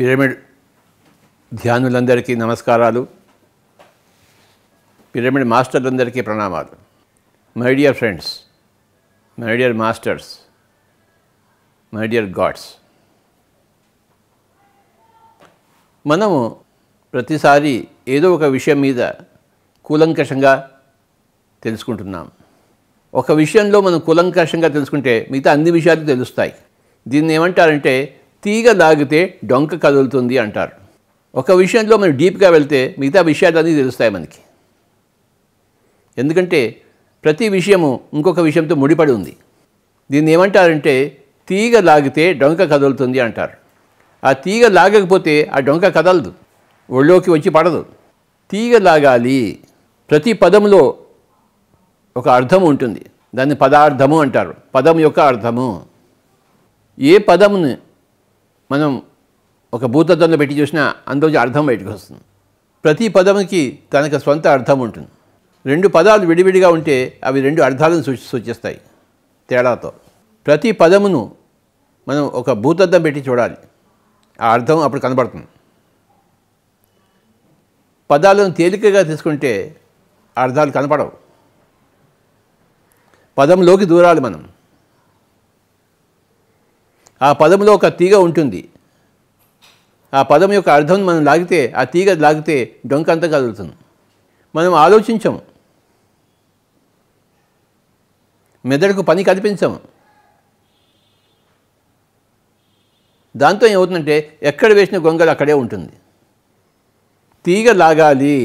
Pyramid ధ్యానులందరికీ నమస్కారాలు. Pyramid మాస్టర్లందరికీ ప్రణామాలు. My dear friends, my dear masters, my dear gods, మనము ప్రతిసారి ఏదో ఒక విషయం మీద కూలంకషంగా తెలుసుకుంటున్నాం. ఒక విషయంలో మనం కూలంకషంగా తెలుసుకుంటే మిగతా అన్ని విషయాలు తెలుస్తాయి. దీన్ని ఏమంటారంటే తీగ లాగితే డొంక కదులుతుంది అంటారు. ఒక విషయంలో మనం డీప్గా వెళ్తే మిగతా విషయాలన్నీ తెలుస్తాయి మనకి. ఎందుకంటే ప్రతి విషయము ఇంకొక విషయంతో ముడిపడి ఉంది. దీన్ని ఏమంటారంటే తీగ లాగితే డొంక కదులుతుంది అంటారు. ఆ తీగ లాగకపోతే ఆ డొంక కదలదు, ఒళ్ళోకి వచ్చి పడదు. తీగ లాగాలి. ప్రతి పదంలో ఒక అర్థం ఉంటుంది, దాన్ని పదార్థము అంటారు. పదం యొక్క అర్థము, ఏ పదంని మనం ఒక భూతద్దంలో పెట్టి చూసినా అందులో అర్థం బయటకు వస్తుంది. ప్రతి పదంకి తనకు స్వంత అర్థం ఉంటుంది. రెండు పదాలు విడివిడిగా ఉంటే అవి రెండు అర్థాలను సూచిస్తాయి తేడాతో. ప్రతి పదమును మనం ఒక భూతద్దం పెట్టి చూడాలి, ఆ అర్థం అప్పుడు కనబడుతుంది. పదాలను తేలికగా తీసుకుంటే అర్థాలు కనపడవు. పదంలోకి దూరాలి మనం. ఆ పదంలో ఒక తీగ ఉంటుంది. ఆ పదం యొక్క అర్థం మనం లాగితే, ఆ తీగ లాగితే డొంక అంతా కదులుతుంది. మనం ఆలోచించము, మెదడుకు పని కల్పించము. దాంతో ఏమవుతుందంటే ఎక్కడ వేసిన గొంగలు అక్కడే ఉంటుంది. తీగ లాగాలి,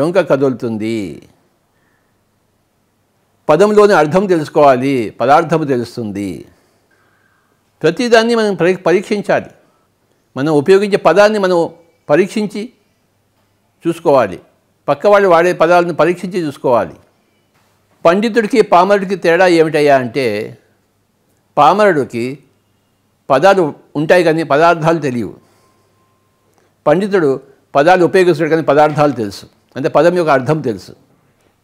డొంక కదులుతుంది. పదంలోని అర్థం తెలుసుకోవాలి, పదార్థము తెలుస్తుంది. ప్రతిదాన్ని మనం పరీక్షించాలి. మనం ఉపయోగించే పదాన్ని మనం పరీక్షించి చూసుకోవాలి, పక్కవాళ్ళు వాడే పదాలను పరీక్షించి చూసుకోవాలి. పండితుడికి పామరుడికి తేడా ఏమిటయ్యా అంటే, పామరుడికి పదాలు ఉంటాయి కానీ పదార్థాలు తెలియవు. పండితుడు పదాలు ఉపయోగిస్తాడు కానీ పదార్థాలు తెలుసు, అంటే పదం యొక్క అర్థం తెలుసు.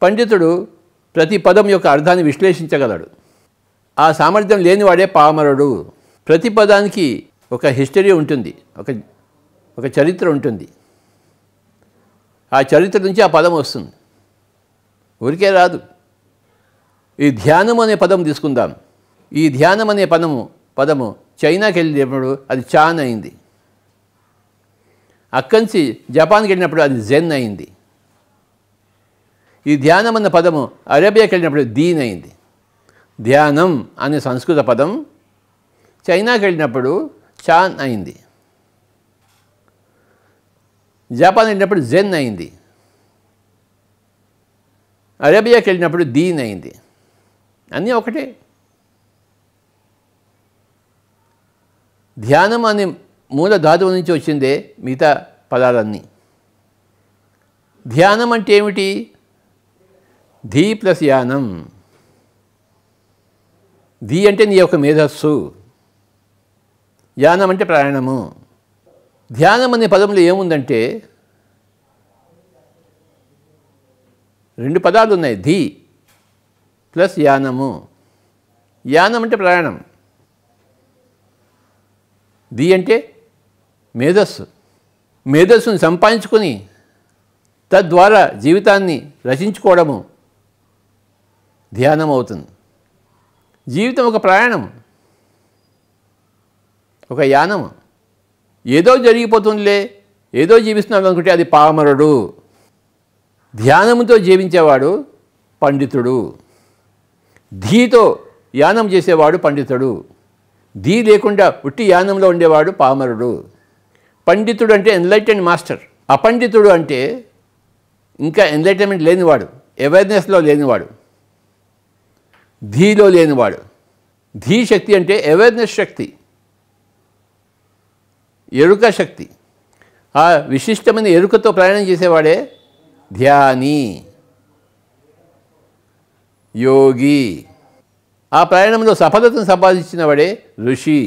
పండితుడు ప్రతి పదం యొక్క అర్థాన్ని విశ్లేషించగలడు. ఆ సామర్థ్యం లేనివాడే పామరుడు. ప్రతి పదానికి ఒక హిస్టరీ ఉంటుంది, ఒక చరిత్ర ఉంటుంది. ఆ చరిత్ర నుంచి ఆ పదం వస్తుంది, ఊరికే రాదు. ఈ ధ్యానం అనే పదం తీసుకుందాం. ఈ ధ్యానం అనే పదము చైనాకి వెళ్ళినప్పుడు అది చాన్ అయింది. అక్కడి నుంచి జపాన్కి వెళ్ళినప్పుడు అది జెన్ అయింది. ఈ ధ్యానం అన్న పదము అరేబియాకి వెళ్ళినప్పుడు దీన్ అయింది. ధ్యానం అనే సంస్కృత పదం చైనాకి వెళ్ళినప్పుడు చాన్ అయింది, జపాన్ వెళ్ళినప్పుడు జెన్ అయింది, అరేబియాకి వెళ్ళినప్పుడు దీన్ అయింది. అన్నీ ఒకటే. ధ్యానం అనే మూల ధాతువు నుంచి వచ్చిందే మిగతా పదాలన్నీ. ధ్యానం అంటే ఏమిటి? ధీ ప్లస్ యానం. ధీ అంటే నీ యొక్క మేధస్సు, యానం అంటే ప్రయాణము. ధ్యానం అనే పదంలో ఏముందంటే రెండు పదాలు ఉన్నాయి, ధీ ప్లస్ యానము. యానం అంటే ప్రయాణం, ధీ అంటే మేధస్సు. మేధస్సును సంపాదించుకుని తద్వారా జీవితాన్ని రచించుకోవడము ధ్యానం అవుతుంది. జీవితం ఒక ప్రయాణం, ఒక యానము. ఏదో జరిగిపోతుందిలే, ఏదో జీవిస్తున్నాడు అనుకుంటే అది పామరుడు. ధ్యానంతో జీవించేవాడు పండితుడు, ధీతో యానం చేసేవాడు పండితుడు. ధీ లేకుండా ఉట్టి యానంలో ఉండేవాడు పామరుడు. పండితుడు అంటే ఎన్లైటెండ్ మాస్టర్, అపండితుడు అంటే ఇంకా ఎన్లైటన్మెంట్ లేనివాడు, అవేర్నెస్లో లేనివాడు, ధీలో లేనివాడు. ధీ శక్తి అంటే అవేర్నెస్ శక్తి, ఎరుక శక్తి. ఆ విశిష్టమైన ఎరుకతో ప్రయాణం చేసేవాడే ధ్యాని, యోగి. ఆ ప్రయాణంలో సఫలతను సంపాదించినవాడే ఋషి,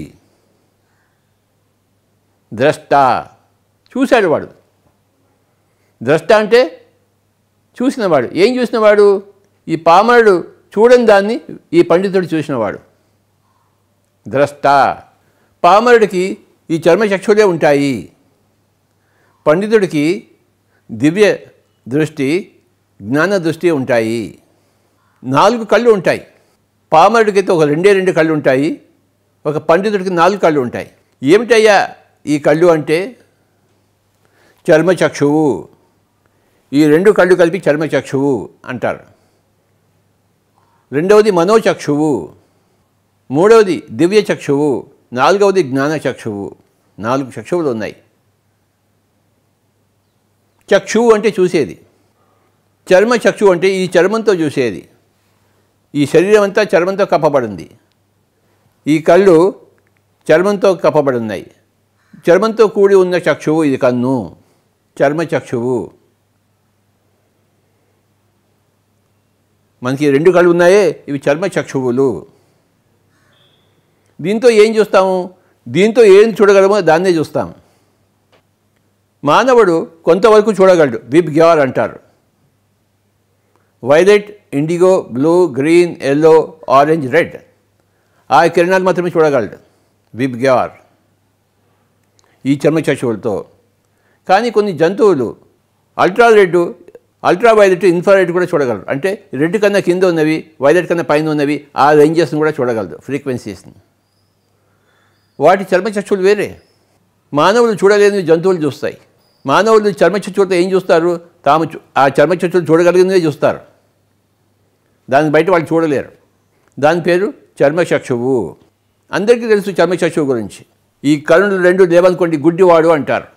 ద్రష్ట. చూశాడు వాడు. ద్రష్ట అంటే చూసినవాడు. ఏం చూసినవాడు? ఈ పామరుడు చూడని దాన్ని ఈ పండితుడు చూసినవాడు, ద్రష్ట. పామరుడికి ఈ చర్మచక్షులే ఉంటాయి, పండితుడికి దివ్య దృష్టి జ్ఞాన దృష్టి ఉంటాయి. 4 కళ్ళు ఉంటాయి. పామరుడికైతే ఒక రెండే కళ్ళు ఉంటాయి. ఒక పండితుడికి 4 కళ్ళు ఉంటాయి. ఏమిటయ్యా ఈ కళ్ళు అంటే చర్మచక్షువు. ఈ 2 కళ్ళు కలిపి చర్మచక్షువు అంటారు. రెండవది మనోచక్షువు, మూడవది దివ్య చక్షువు, నాలుగవది జ్ఞాన చక్షువు. 4 చక్షువులు ఉన్నాయి. చక్షువు అంటే చూసేది, చర్మ చక్షువు అంటే ఈ చర్మంతో చూసేది. ఈ శరీరం అంతా చర్మంతో కప్పబడింది. ఈ కళ్ళు చర్మంతో కప్పబడున్నాయి. చర్మంతో కూడి ఉన్న చక్షువు ఇది కన్ను, చర్మ చక్షువు. మనకి 2 కళ్ళు ఉన్నాయే, ఇవి చర్మ చక్షువులు. దీంతో ఏం చూస్తాము? దీంతో ఏం చూడగలమో దాన్నే చూస్తాము. మానవుడు కొంతవరకు చూడగలడు, విబ్గ్యార్ అంటారు. Violet, indigo, blue, green, yellow, orange, red ఆ కిరణాలు మాత్రమే చూడగలడు విబ్గ్యార్, ఈ చర్మచక్షువులతో. కానీ కొన్ని జంతువులు ultra red, ultra violet, infrared కూడా చూడగలరు. అంటే రెడ్ కన్నా కింద ఉన్నవి, వైలెట్ కన్నా పైన ఉన్నవి ఆ రేంజెస్ని కూడా చూడగలదు, ఫ్రీక్వెన్సీస్ని. వాటి చర్మచక్షువులు వేరే. మానవులు చూడలేని జంతువులు చూస్తాయి. మానవులు చర్మచక్షువులతో ఏం చూస్తారు? తాము ఆ చర్మచక్షువులు చూడగలిగినవే చూస్తారు. దాని బయట వాళ్ళు చూడలేరు. దాని పేరు చర్మచక్షువు. అందరికీ తెలుసు చర్మచక్షువు గురించి. ఈ కళ్ళు 2 లేవనుకోండి, గుడ్డివాడు అంటారు.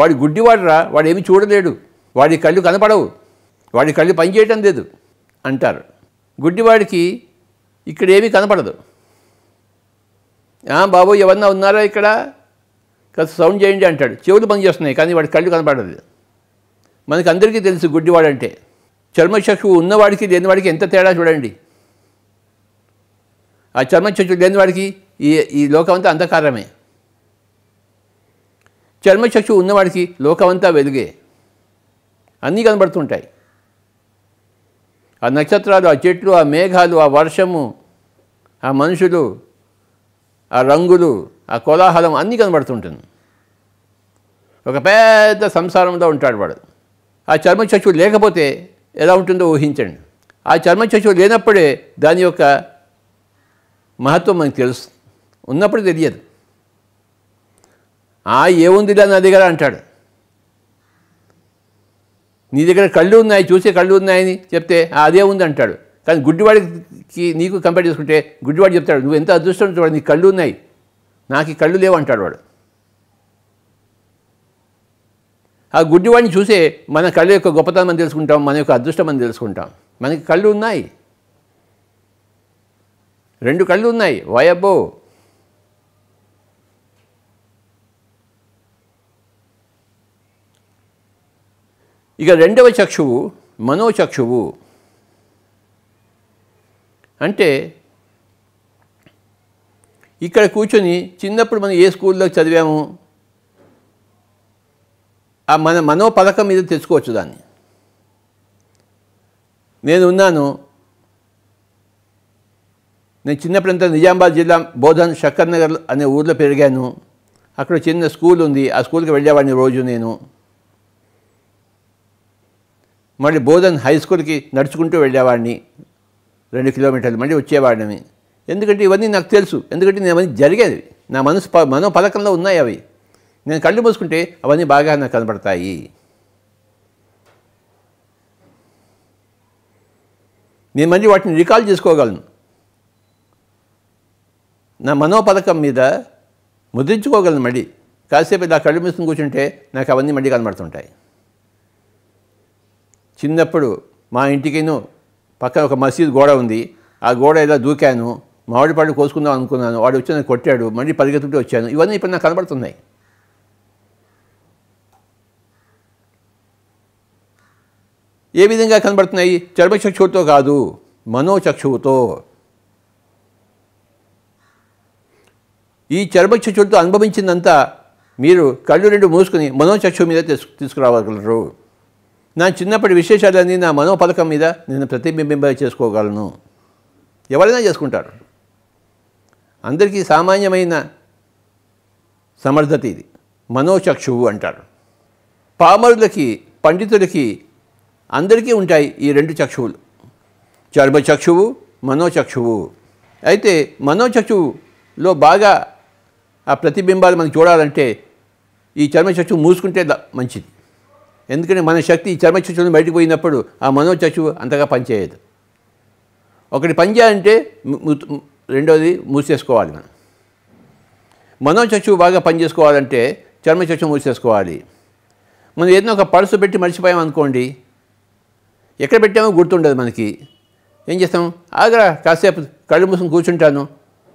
వాడి గుడ్డివాడరా, వాడు ఏమి చూడలేడు, వాడి కళ్ళు కనపడవు, వాడి కళ్ళు పనిచేయటం లేదు అంటారు. గుడ్డివాడికి ఇక్కడ ఏమీ కనపడదు. బాబు ఎవరన్నా ఉన్నారా ఇక్కడ, కాస్త సౌండ్ చేయండి అంటాడు. చెవులు పనిచేస్తున్నాయి కానీ వాడి కళ్ళు కనపడదు. మనకు అందరికీ తెలుసు గుడ్డివాడంటే. చర్మచక్షువు ఉన్నవాడికి లేనివాడికి ఎంత తేడా చూడండి. ఆ చర్మచక్షువు లేనివాడికి ఈ లోకం అంతా అంధకారమే. చర్మచక్షువు ఉన్నవాడికి లోకమంతా వెలుగే, అన్నీ కనబడుతుంటాయి. ఆ నక్షత్రాలు, ఆ చెట్లు, ఆ మేఘాలు, ఆ వర్షము, ఆ మనుషులు, ఆ రంగులు, ఆ కోలాహలం అన్నీ కనబడుతుంటుంది. ఒక పెద్ద సంసారంలో ఉంటాడు వాడు. ఆ చర్మచక్షువు లేకపోతే ఎలా ఉంటుందో ఊహించండి. ఆ చర్మచక్షువు లేనప్పుడే దాని యొక్క మహత్వం మనకు తెలుసు, ఉన్నప్పుడు తెలియదు. ఏముందిలా నా దగ్గర అంటాడు. నీ దగ్గర కళ్ళు ఉన్నాయి, చూసే కళ్ళు ఉన్నాయని చెప్తే అదే ఉంది అంటాడు. కానీ గుడ్డివాడికి నీకు కంపేర్ చేసుకుంటే గుడ్డివాడు చెప్తాడు, నువ్వు ఎంత అదృష్టం చూడు, నీ కళ్ళు ఉన్నాయి, నాకు ఈ కళ్ళు లేవు అంటాడు వాడు. ఆ గుడ్డివాడిని చూసే మన కళ్ళ యొక్క గొప్పతనం అని తెలుసుకుంటాం, మన యొక్క అదృష్టం అని తెలుసుకుంటాం. మనకి కళ్ళు ఉన్నాయి, 2 కళ్ళు ఉన్నాయి, వాయబ్బో. ఇక 2వ చక్షువు మనోచక్షువు. అంటే ఇక్కడ కూర్చొని చిన్నప్పుడు మనం ఏ స్కూల్లో చదివాము, ఆ మన మనోపలకం మీద తెచ్చుకోవచ్చు దాన్ని. నేను చిన్నప్పుడంతా నిజామాబాద్ జిల్లా బోధన్ షక్కర్ నగర్ అనే ఊర్లో పెరిగాను. అక్కడ చిన్న స్కూల్ ఉంది, ఆ స్కూల్కి వెళ్ళేవాడిని రోజు నేను. మళ్ళీ బోధన్ హై స్కూల్కి నడుచుకుంటూ వెళ్ళేవాడిని 2 కిలోమీటర్లు, మళ్ళీ వచ్చేవాడిని. ఎందుకంటే ఇవన్నీ నాకు తెలుసు, ఎందుకంటే నేను అవన్నీ జరిగేవి, నా మనో పలకంలో ఉన్నాయి అవి. నేను కళ్ళు మూసుకుంటే అవన్నీ బాగా నాకు కనబడతాయి. నేను మళ్ళీ వాటిని రికాల్ చేసుకోగలను, నా మనోపలకం మీద ముద్రించుకోగలను. మళ్ళీ కాసేపు నా కళ్ళు మూసుకుని కూర్చుంటే నాకు అవన్నీ మళ్ళీ కనబడుతుంటాయి. చిన్నప్పుడు మా ఇంటికిను పక్కన ఒక మసీదు గోడ ఉంది. ఆ గోడ ఇలా దూకాను, మామిడి పళ్ళు కోసుకుందాం అనుకున్నాను, వాడు వచ్చి నన్ను కొట్టాడు, మళ్ళీ పరిగెత్తుకుంటూ వచ్చాను. ఇవన్నీ ఇప్పుడు నాకు కనబడుతున్నాయి. ఏ విధంగా కనబడుతున్నాయి? చర్మచక్షువుతో కాదు, మనోచక్షువుతో. ఈ చర్మచక్షువుతో అనుభవించిందంతా మీరు కళ్ళు 2 మూసుకుని మనోచక్షువు మీద తీసుకురావగలరు. నా చిన్నప్పటి విశేషాలన్నీ నా మనోపలకం మీద నేను ప్రతిబింబింప చేసుకోగలను. ఎవరైనా చేసుకుంటారు, అందరికీ సామాన్యమైన సమర్థత ఇది, మనోచక్షువు అంటారు. పామరులకి పండితులకి అందరికీ ఉంటాయి ఈ రెండు చక్షువులు, చర్మచక్షువు మనోచక్షువు. అయితే మనోచక్షువులో బాగా ఆ ప్రతిబింబాలు మనం చూడాలంటే ఈ చర్మచక్షువు మూసుకుంటే మంచిది. ఎందుకంటే మన శక్తి ఈ చర్మచక్షువుని బయటపోయినప్పుడు ఆ మనోచక్షువు అంతగా పనిచేయదు. ఒకటి పనిచేయాలంటే రెండోది మూసేసుకోవాలి. మనం మనోచక్షువు బాగా పనిచేసుకోవాలంటే చర్మచక్షువు మూసేసుకోవాలి. మనం ఏదైనా ఒక పర్సు పెట్టి మర్చిపోయామనుకోండి, ఎక్కడ పెట్టామో గుర్తుండదు మనకి. ఏం చేస్తాం, ఆగ్రా కాసేపు కళ్ళు మూసుకొని కూర్చుంటాను,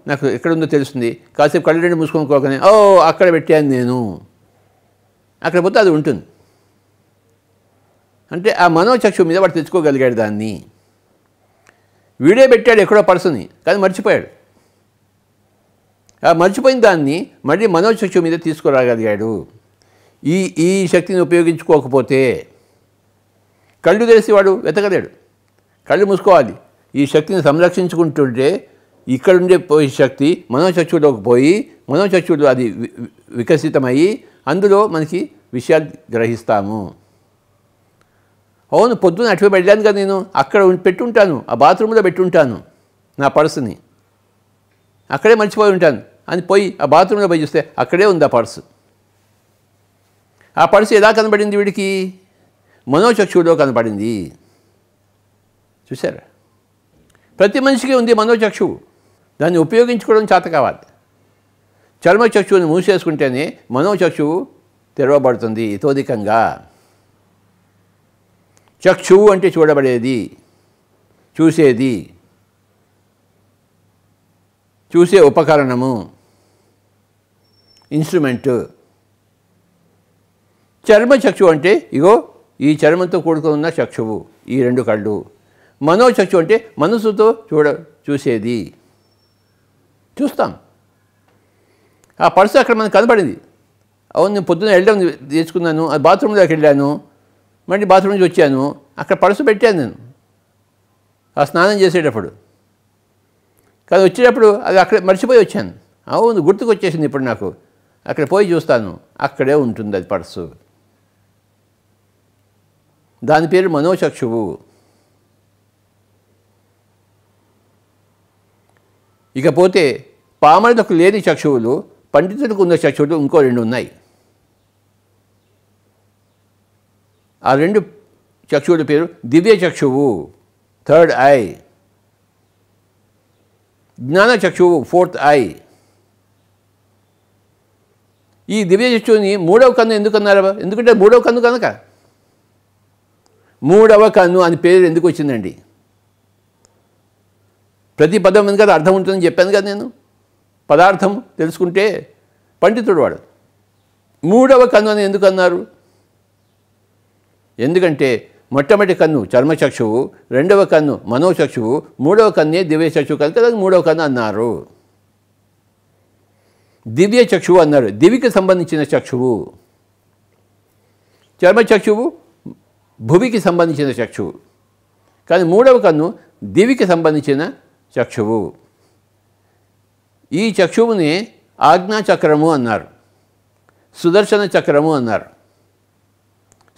నాకు ఎక్కడుందో తెలుస్తుంది. కాసేపు కళ్ళు రెండు మూసుకోనుకోకనే ఓ అక్కడ పెట్టాను నేను, అక్కడ పోతే అది ఉంటుంది. అంటే ఆ మనోచక్షు మీద వాడు తెచ్చుకోగలిగాడు దాన్ని. వీడే పెట్టాడు ఎక్కడో పర్సుని, కానీ మర్చిపోయాడు. ఆ మర్చిపోయిన దాన్ని మళ్ళీ మనోచక్షు మీద తీసుకురాగలిగాడు. ఈ ఈ శక్తిని ఉపయోగించుకోకపోతే కళ్ళు తెలిసి వాడు వెతకలేడు. కళ్ళు మూసుకోవాలి. ఈ శక్తిని సంరక్షించుకుంటుంటే ఇక్కడుండే పోయే శక్తి మనోచక్షులోకి పోయి మనోచక్షులు అది వికసితమయ్యి అందులో మనకి విషయాలు గ్రహిస్తాము. అవును, పొద్దున్న అటువే వెళ్ళాను కదా నేను, అక్కడ పెట్టుంటాను, ఆ బాత్రూంలో పెట్టుంటాను నా పర్సుని, అక్కడే మర్చిపోయి ఉంటాను అని పోయి ఆ బాత్రూంలో పోయి చూస్తే అక్కడే ఉంది ఆ పర్సు. ఆ పర్సు ఎలా కనబడింది వీడికి? మనోచక్షువులో కనబడింది. చూసారా, ప్రతి మనిషికి ఉంది మనోచక్షువు. దాన్ని ఉపయోగించుకోవడం చేత కావాలి. చర్మచక్షువుని మూసేసుకుంటేనే మనోచక్షువు తెరవబడుతుంది ఇతోధికంగా. చక్షువు అంటే చూడబడేది, చూసేది, చూసే ఉపకరణము, ఇన్స్ట్రుమెంటు. చర్మచక్షువు అంటే ఇగో ఈ చర్మంతో కూడుకున్న చక్షువు, ఈ రెండు కళ్ళు. మనోచక్షు అంటే మనసుతో చూసేది, చూస్తాం. ఆ పర్సు అక్కడ మనకు కనబడింది. అవును, నేను పొద్దున్న వెళ్ళడం తెచ్చుకున్నాను, అది బాత్రూంలోకి వెళ్ళాను, మళ్ళీ బాత్రూమ్ నుంచి వచ్చాను, అక్కడ పర్సు పెట్టాను నేను ఆ స్నానం చేసేటప్పుడు. కానీ వచ్చేటప్పుడు అది అక్కడ మర్చిపోయి వచ్చాను. అవును, గుర్తుకు వచ్చేసింది ఇప్పుడు నాకు. అక్కడ పోయి చూస్తాను, అక్కడే ఉంటుంది అది పర్సు. దాని పేరు మనోచక్షువు. ఇకపోతే పామరులకు లేని చక్షువులు, పండితులకు ఉన్న చక్షువులు ఇంకో రెండు ఉన్నాయి. ఆ రెండు చక్షువుల పేరు దివ్య చక్షువు, థర్డ్ ఐ, జ్ఞాన చక్షువు, ఫోర్త్ ఐ. ఈ దివ్య చక్షువుని మూడవ కన్ను ఎందుకన్నారు? ఎందుకంటే మూడవ కన్ను కనుక. మూడవ కన్ను అని పేరు ఎందుకు వచ్చిందండి? ప్రతి పదం వెనుక అర్థం ఉంటుందని చెప్పాను కదా నేను. పదార్థం తెలుసుకుంటే పండితుడు వాడు. మూడవ కన్ను అని ఎందుకు అన్నారు? ఎందుకంటే మొట్టమొదటి కన్ను చర్మచక్షువు, రెండవ కన్ను మనోచక్షువు, మూడవ కన్నే దివ్యచక్షువు కనుక దానికి మూడవ కన్ను అన్నారు. దివ్య చక్షువు అన్నారు, దివికి సంబంధించిన చక్షువు. చర్మచక్షువు భువికి సంబంధించిన చక్షువు, కానీ మూడవ కన్ను దివికి సంబంధించిన చక్షువు. ఈ చక్షువుని ఆజ్ఞాచక్రము అన్నారు, సుదర్శన చక్రము అన్నారు.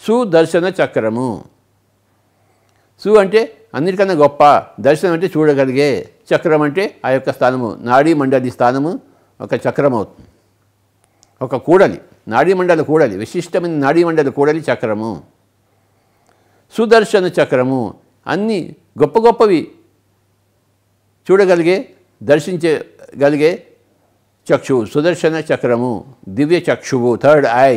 సుదర్శన చక్రము, సు అంటే అన్నిటికన్నా గొప్ప, దర్శనం అంటే చూడగలిగే, చక్రం అంటే ఆ యొక్క స్థానము, నాడీ మండలి స్థానము ఒక చక్రం అవుతుంది. ఒక కూడలి, నాడీ మండలి కూడలి, విశిష్టమైన నాడీ మండలి కూడలి చక్రము. సుదర్శన చక్రము అన్నీ గొప్ప గొప్పవి చూడగలిగే, దర్శించగలిగే చక్షువు, సుదర్శన చక్రము, దివ్య చక్షువు, థర్డ్ ఐ.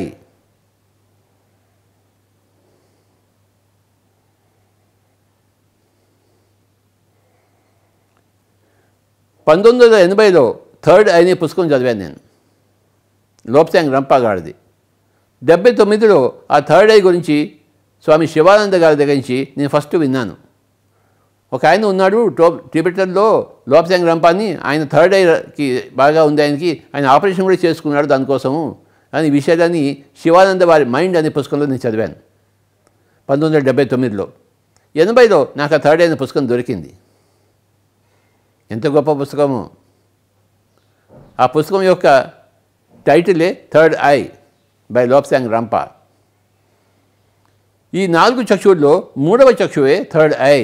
పంతొమ్మిది థర్డ్ ఐ అనే పుస్తకం చదివాను నేను, లోప్సాంగ్ రంపాగాడిది. 79లో ఆ థర్డ్ ఐ గురించి స్వామి శివానంద గారి దగ్గర నుంచి నేను ఫస్ట్ విన్నాను. ఒక ఆయన ఉన్నాడు టిబెటన్లో, లోప్సాంగ్ రంపాని. ఆయన థర్డ్ ఐకి బాగా ఉంది ఆయనకి, ఆయన ఆపరేషన్ కూడా చేసుకున్నాడు దానికోసము అని విషయాన్ని శివానంద వారి మైండ్ అనే పుస్తకంలో నేను చదివాను 1979లో. 80లో నాకు ఆ థర్డ్ ఐ అనే పుస్తకం దొరికింది. ఎంత గొప్ప పుస్తకము! ఆ పుస్తకం యొక్క టైటిలే third eye by Lobsang Rampa. ఈ నాలుగు చక్షువుల్లో మూడవ చక్షువే థర్డ్ ఐ,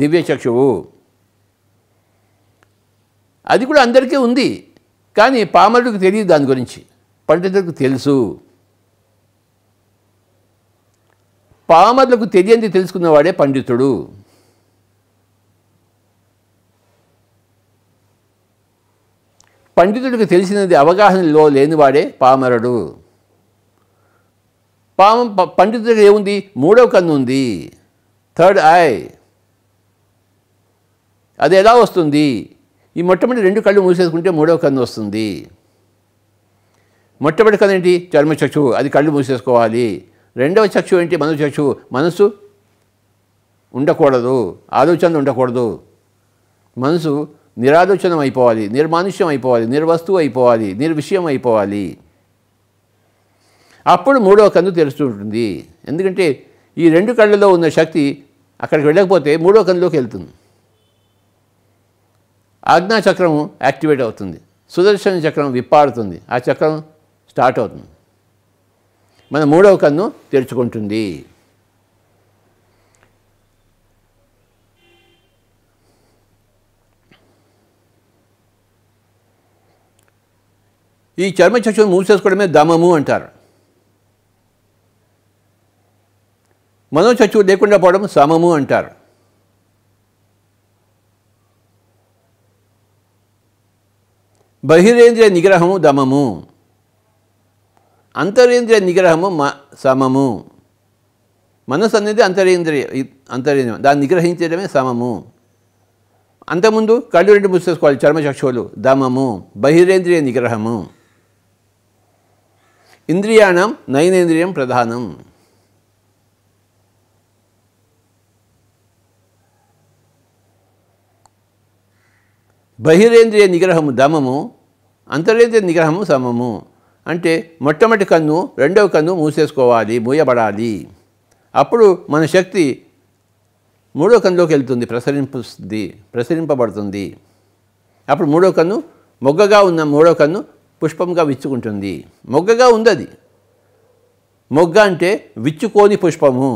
దివ్య చక్షువు. అది కూడా అందరికీ ఉంది, కానీ పామరుడికి తెలియదు దాని గురించి, పండితులకు తెలుసు. పామరులకు తెలియంది తెలుసుకున్నవాడే పండితుడు. పండితుడికి తెలిసినది అవగాహనలో లేనివాడే పామరుడు. పండితుడికి ఏముంది? మూడవ కన్ను ఉంది, థర్డ్ ఐ. అది ఎలా వస్తుంది? ఈ మొట్టమొదటి రెండు కళ్ళు మూసేసుకుంటే మూడవ కన్ను వస్తుంది. మొట్టమొదటి కన్ను ఏంటి? చర్మచక్షువు, అది కళ్ళు మూసేసుకోవాలి. రెండవ చక్షువు ఏంటి? మనోచక్షువు, మనసు ఉండకూడదు, ఆలోచనలు ఉండకూడదు. మనసు నిరాలోచనం అయిపోవాలి, నిర్మానుష్యం అయిపోవాలి, నిర్వస్తువు అయిపోవాలి, నిర్విషయం అయిపోవాలి. అప్పుడు మూడవ కన్ను తెలుస్తుంటుంది. ఎందుకంటే ఈ రెండు కళ్ళలో ఉన్న శక్తి అక్కడికి వెళ్ళకపోతే మూడవ కన్నులోకి వెళ్తుంది, ఆజ్ఞాచక్రం యాక్టివేట్ అవుతుంది, సుదర్శన చక్రం విప్పారుతుంది, ఆ చక్రం స్టార్ట్ అవుతుంది, మన మూడవ కన్ను తెరుచుకుంటుంది. ఈ చర్మచక్షువును మూసేసుకోవడమే దమము అంటారు. మనోచక్షువు లేకుండా పోవడం సమము అంటారు. బహిరేంద్రియ నిగ్రహము దమము, అంతరేంద్రియ నిగ్రహము సమము. మనసు అనేది అంతరేంద్రియం, దాన్ని నిగ్రహించడమే సమము. అంతకుముందు కళ్ళు రెండు మూసేసుకోవాలి, చర్మచక్షువులు దమము, బహిరేంద్రియ నిగ్రహము. ఇంద్రియాణం నయనేంద్రియం ప్రధానం. బహిరేంద్రియ నిగ్రహము దమము, అంతరేంద్రియ నిగ్రహము సమము. అంటే మొట్టమొదటి కన్ను, రెండవ కన్ను మూసేసుకోవాలి, మూయబడాలి. అప్పుడు మన శక్తి మూడో కన్నులోకి వెళ్తుంది, ప్రసరింపబడుతుంది. అప్పుడు మూడో కన్ను, మొగ్గగా ఉన్న మూడో కన్ను పుష్పంగా విచ్చుకుంటుంది. మొగ్గగా ఉందది, మొగ్గ అంటే విచ్చుకోని పుష్పము,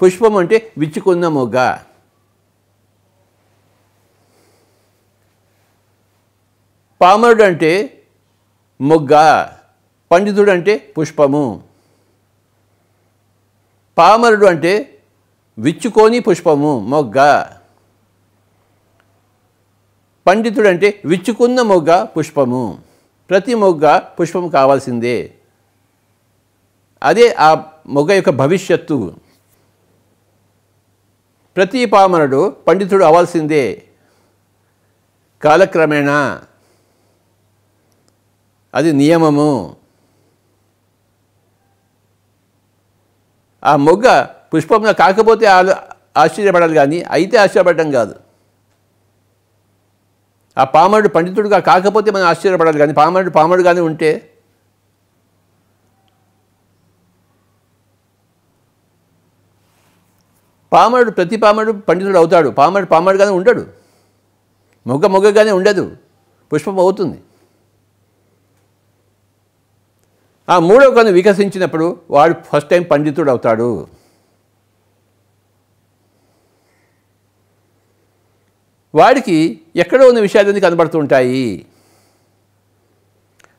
పుష్పం అంటే విచ్చుకున్న మొగ్గ. పామరుడు అంటే మొగ్గ, పండితుడు అంటే పుష్పము. పామరుడు అంటే విచ్చుకోని పుష్పము, మొగ్గ. పండితుడు అంటే విచ్చుకున్న మొగ్గ, పుష్పము. ప్రతి మొగ్గ పుష్పం కావాల్సిందే, అదే ఆ మొగ్గ యొక్క భవిష్యత్తు. ప్రతి పామరుడు పండితుడు అవ్వాల్సిందే. కాలక్రమేణా అది నియమము. ఆ మొగ్గ పుష్పంగా కాకపోతే ఆశ్చర్యపడాలి, కానీ అయితే ఆశ్చర్యపడటం కాదు. ఆ పామరుడు పండితుడుగా కాకపోతే మనం ఆశ్చర్యపడాలి, కానీ పామరుడు పామరుడుగానే ఉంటే పామరుడు ప్రతి పామరుడు పండితుడు అవుతాడు. పామరుడు పామరుడుగానే ఉండడు, మొగ్గ మొగ్గగానే ఉండదు, పుష్పం అవుతుంది. ఆ మూడవ కన్ను వికసించినప్పుడు వాడు ఫస్ట్ టైం పండితుడు అవుతాడు. వాడికి ఎక్కడో ఉన్న విషయాలన్నీ కనబడుతూ ఉంటాయి.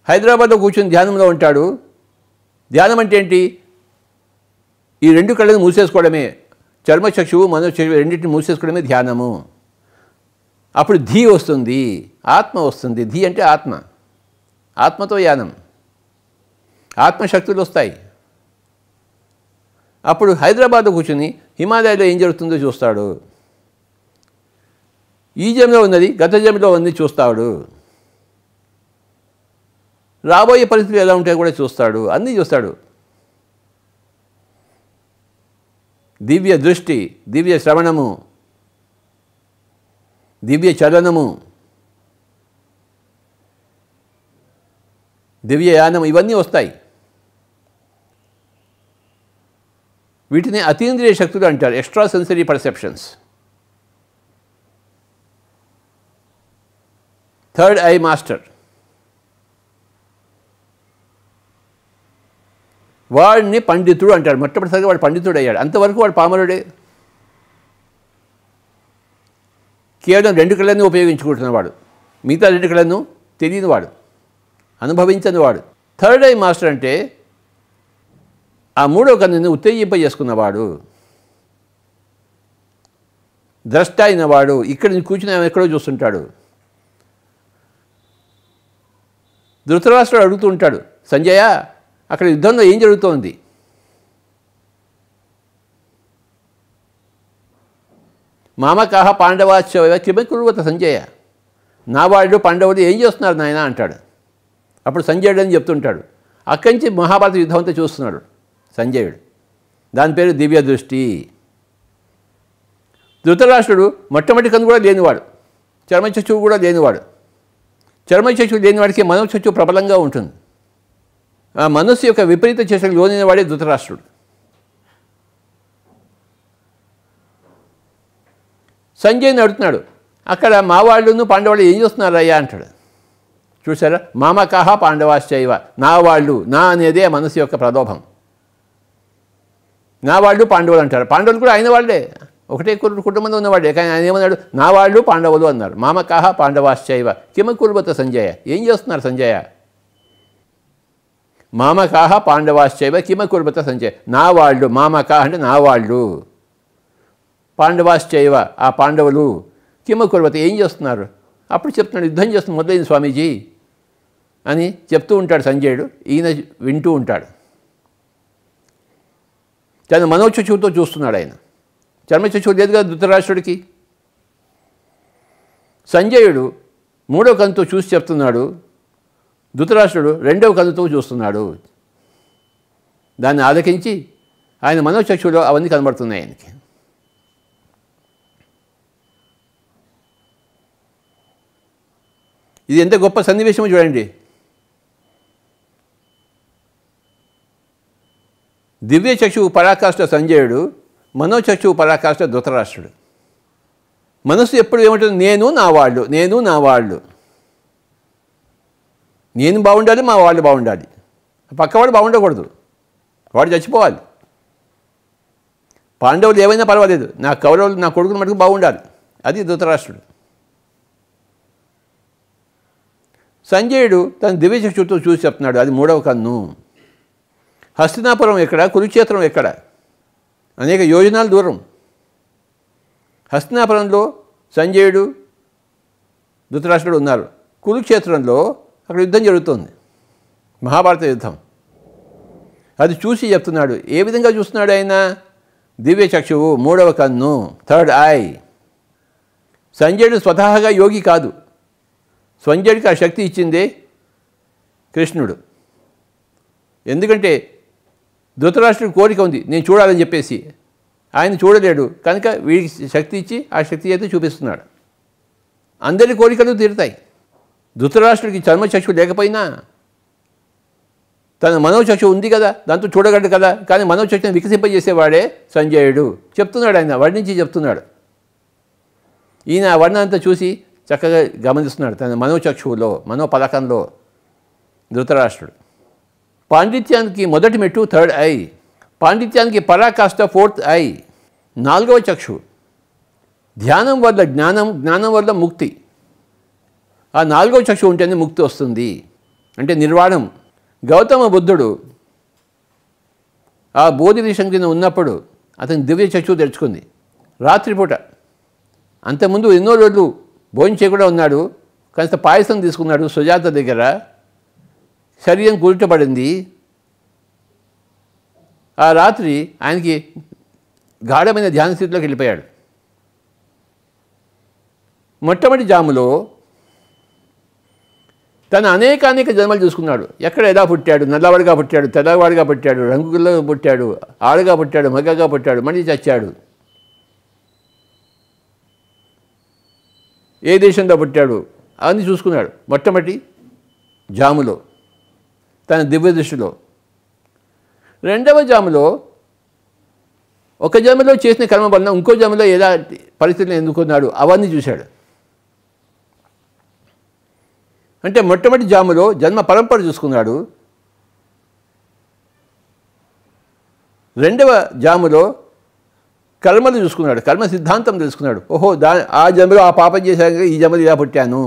హైదరాబాద్లో కూర్చొని ధ్యానంలో ఉంటాడు. ధ్యానం అంటే ఏంటి? ఈ రెండు కళ్ళను మూసేసుకోవడమే, చర్మచక్షువు మనోచక్షువు రెండింటిని మూసేసుకోవడమే ధ్యానము. అప్పుడు ధీ వస్తుంది, ఆత్మ వస్తుంది. ధీ అంటే ఆత్మ, ఆత్మతో యానం, ఆత్మశక్తులు వస్తాయి. అప్పుడు హైదరాబాద్లో కూర్చుని హిమాలయాల్లో ఏం జరుగుతుందో చూస్తాడు. ఈ జన్మలో ఉన్నది గత జన్మలో ఉంది చూస్తాడు. రాబోయే పరిస్థితులు ఎలా ఉంటాయో కూడా చూస్తాడు, అన్నీ చూస్తాడు. దివ్య దృష్టి, దివ్య శ్రవణము, దివ్య చలనము, దివ్య యానం, ఇవన్నీ వస్తాయి. వీటిని అతీంద్రియ శక్తులు అంటారు, extra sensory perceptions. Third eye master వాడిని పండితుడు అంటాడు. మొట్టమొదటిసారిగా వాడు పండితుడు అయ్యాడు, అంతవరకు వాడు పామరుడే. కేవలం రెండు కళ్ళను ఉపయోగించుకుంటున్నవాడు, మిగతా రెండు కళ్ళను తెలియనివాడు, అనుభవించనివాడు. థర్డ్ ఐ మాస్టర్ అంటే ఆ మూడో కన్నుని ఉత్తేజింపజేసుకున్నవాడు, ద్రష్ట అయినవాడు. ఇక్కడ నుంచి కూర్చుని ఆమె ఎక్కడో చూస్తుంటాడు. ధృతరాష్ట్రుడు అడుగుతూ ఉంటాడు, సంజయ అక్కడ యుద్ధంలో ఏం జరుగుతోంది? మామకాహ పాండవాశ్చవ కిమకుర్వత సంజయ, నా వాడు పాండవుడు ఏం చేస్తున్నారు నాయన అంటాడు. అప్పుడు సంజయుడు అని చెప్తుంటాడు. అక్కడి నుంచి మహాభారత యుద్ధం అంతా చూస్తున్నాడు సంజయుడు. దాని పేరు దివ్య దృష్టి. ధృతరాష్ట్రుడు మొట్టమొదటి కన్ను కూడా లేనివాడు, చర్మచక్షువు కూడా లేనివాడు. చర్మచక్షువు లేనివాడికి మనోచక్షువు ప్రబలంగా ఉంటుంది. ఆ మనస్సు యొక్క విపరీత చేష్టలకు లోనైన వాడే ధృతరాష్ట్రుడు. సంజయ్ని అడుగుతున్నాడు, అక్కడ మా వాళ్ళును పాండవాళ్ళు ఏం చేస్తున్నారయ్యా అంటాడు. చూసారా, మామకాహ పాండవాశ్చైవ, నా వాళ్ళు, నా అనేదే మనసు యొక్క ప్రలోభం. నా వాళ్ళు పాండవులు అంటారు. పాండవులు కూడా ఆయన వాళ్ళే, ఒకటే కుటుంబంలో ఉన్నవాడే. కానీ ఆయన ఏమన్నాడు, నా వాళ్ళు పాండవులు అన్నారు. మామకాహ పాండవాశ్చైవ కిమకుర్వత సంజయ, ఏం చేస్తున్నారు సంజయ? మామకాహ పాండవాశ్చైవ కిమకుర్వత సంజయ, నా వాళ్ళు. మామకాహ అంటే నా వాళ్ళు, పాండవాశ్చైవ ఆ పాండవులు, కిమకుర్వత ఏం చేస్తున్నారు? అప్పుడు చెప్తున్నాడు, యుద్ధం చేస్తున్న మొదలైంది స్వామీజీ అని చెప్తూ ఉంటాడు సంజయుడు. ఈయన వింటూ ఉంటాడు. తను మనోచక్షువుతో చూస్తున్నాడు ఆయన. చర్మచక్షువు లేదు కదా ధృతరాష్ట్రుడికి. సంజయుడు మూడో కన్నుతో చూసి చెప్తున్నాడు, ధృతరాష్ట్రుడు రెండవ కన్నుతో చూస్తున్నాడు. దాన్ని ఆలకించి ఆయన మనోచక్షువులో అవన్నీ కనబడుతున్నాయి ఆయనకి. ఇది ఎంత గొప్ప సన్నివేశమో చూడండి. దివ్యచక్షువు పరాకాష్ట సంజయుడు, మనోచక్షువు పరాకాష్ట ధృతరాష్ట్రుడు. మనసు ఎప్పుడు ఏమంటుంది, నేను నా వాళ్ళు, నేను నా వాళ్ళు, నేను బాగుండాలి, మా వాళ్ళు బాగుండాలి, పక్కవాడు బాగుండకూడదు, వాడు చచ్చిపోవాలి. పాండవులు ఏమైనా పర్వాలేదు, నా కౌరవులు, నా కొడుకులు మటుకు బాగుండాలి. అది ధృతరాష్ట్రుడు. సంజయుడు తన దివ్యచక్షుతో చూసి చెప్తున్నాడు, అది మూడవ కన్ను. హస్తినాపురం ఎక్కడ, కురుక్షేత్రం ఎక్కడ, అనేక యోజనాలు దూరం. హస్తినాపురంలో సంజయుడు ధృతరాష్ట్రుడు ఉన్నారు. కురుక్షేత్రంలో అక్కడ యుద్ధం జరుగుతోంది, మహాభారత యుద్ధం. అది చూసి చెప్తున్నాడు. ఏ విధంగా చూస్తున్నాడు ఆయన? దివ్యచక్షువు, మూడవ కన్ను, థర్డ్ ఐ. సంజయుడు స్వతహాగా యోగి కాదు. సంజయుడికి ఆ శక్తి ఇచ్చిందే కృష్ణుడు. ఎందుకంటే ధృతరాష్ట్రుడి కోరిక ఉంది నేను చూడాలని చెప్పేసి, ఆయన చూడలేడు కనుక వీడికి శక్తి ఇచ్చి ఆ శక్తి అయితే చూపిస్తున్నాడు. అందరి కోరికలు తీరుతాయి. ధృతరాష్ట్రుడికి చర్మచక్షు లేకపోయినా తన మనోచక్షు ఉంది కదా, దాంతో చూడగలడు కదా. కానీ మనోచక్షుని వికసింపజేసేవాడే సంజయుడు. చెప్తున్నాడు ఆయన, వర్ణించి చెప్తున్నాడు. ఈయన ఆ వర్ణనంతా చూసి చక్కగా గమనిస్తున్నాడు తన మనోచక్షువులో, మనోపలకంలో ధృతరాష్ట్రుడు. పాండిత్యానికి మొదటి మెట్టు థర్డ్ ఐ, పాండిత్యానికి పరాకాష్ట ఫోర్త్ ఐ, నాలుగవ చక్షు. ధ్యానం వల్ల జ్ఞానం, జ్ఞానం వల్ల ముక్తి. ఆ నాలుగవ చక్షు ఉంటేనే ముక్తి వస్తుంది, అంటే నిర్వాణం. గౌతమ బుద్ధుడు ఆ బోధి దేశం కింద ఉన్నప్పుడు అతని దివ్య చక్షువు తెరుచుకుంది రాత్రిపూట. అంతకుముందు ఎన్నో రోజులు భోంచే కూడా ఉన్నాడు. కాస్త పాయసం తీసుకున్నాడు సుజాత దగ్గర, శరీరం కురుటపడింది. ఆ రాత్రి ఆయనకి గాఢమైన ధ్యాన స్థితిలోకి వెళ్ళిపోయాడు. మొట్టమొదటి జాములో తను అనేక జన్మలు చూసుకున్నాడు. ఎక్కడ ఎలా పుట్టాడు, నల్లవాడిగా పుట్టాడు, తెల్లవాడిగా పుట్టాడు, రంగుల్లో పుట్టాడు, ఆడగా పుట్టాడు, మగ్గగా పుట్టాడు, మళ్ళీ చచ్చాడు. ఏ దేశంలో పుట్టాడు అని చూసుకున్నాడు మొట్టమొదటి జాములో, తన దివ్య దృష్టిలో. రెండవ జాములో ఒక జన్మలో చేసిన కర్మ వలన ఇంకో జన్మలో ఎలా పరిస్థితులను ఎన్నుకున్నాడు అవన్నీ చూశాడు. అంటే మొట్టమొదటి జాములో జన్మ పరంపర చూసుకున్నాడు. రెండవ జాములో కర్మలు చూసుకున్నాడు, కర్మ సిద్ధాంతం తెలుసుకున్నాడు. ఓహో, ఆ జన్మలో ఆ పాపం చేశాక ఈ జన్మలో ఇలా పుట్టాను,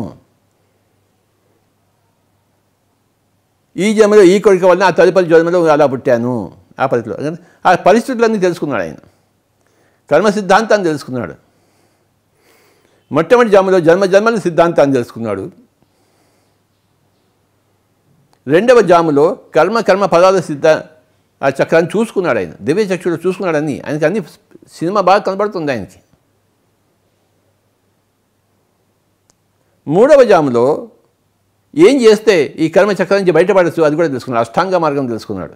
ఈ జన్మలో ఈ కోరిక వలన ఆ తదుపరి జన్మలో అలా పుట్టాను, ఆ పరిస్థితులు ఆ పరిస్థితులన్నీ తెలుసుకున్నాడు. ఆయన కర్మ సిద్ధాంతాన్ని తెలుసుకున్నాడు. మొట్టమొదటి జన్మలో జన్మల సిద్ధాంతాన్ని తెలుసుకున్నాడు. రెండవ జాములో కర్మ పదాల ఆ చక్రాన్ని చూసుకున్నాడు. ఆయన దివ్య చక్షుడు చూసుకున్నాడు. ఆయనకి అన్ని సినిమా బాగా కనబడుతుంది ఆయనకి. మూడవ జాములో ఏం చేస్తే ఈ కర్మ చక్రం నుంచి బయటపడచ్చు అది కూడా తెలుసుకున్నాడు. అష్టాంగ మార్గం తెలుసుకున్నాడు.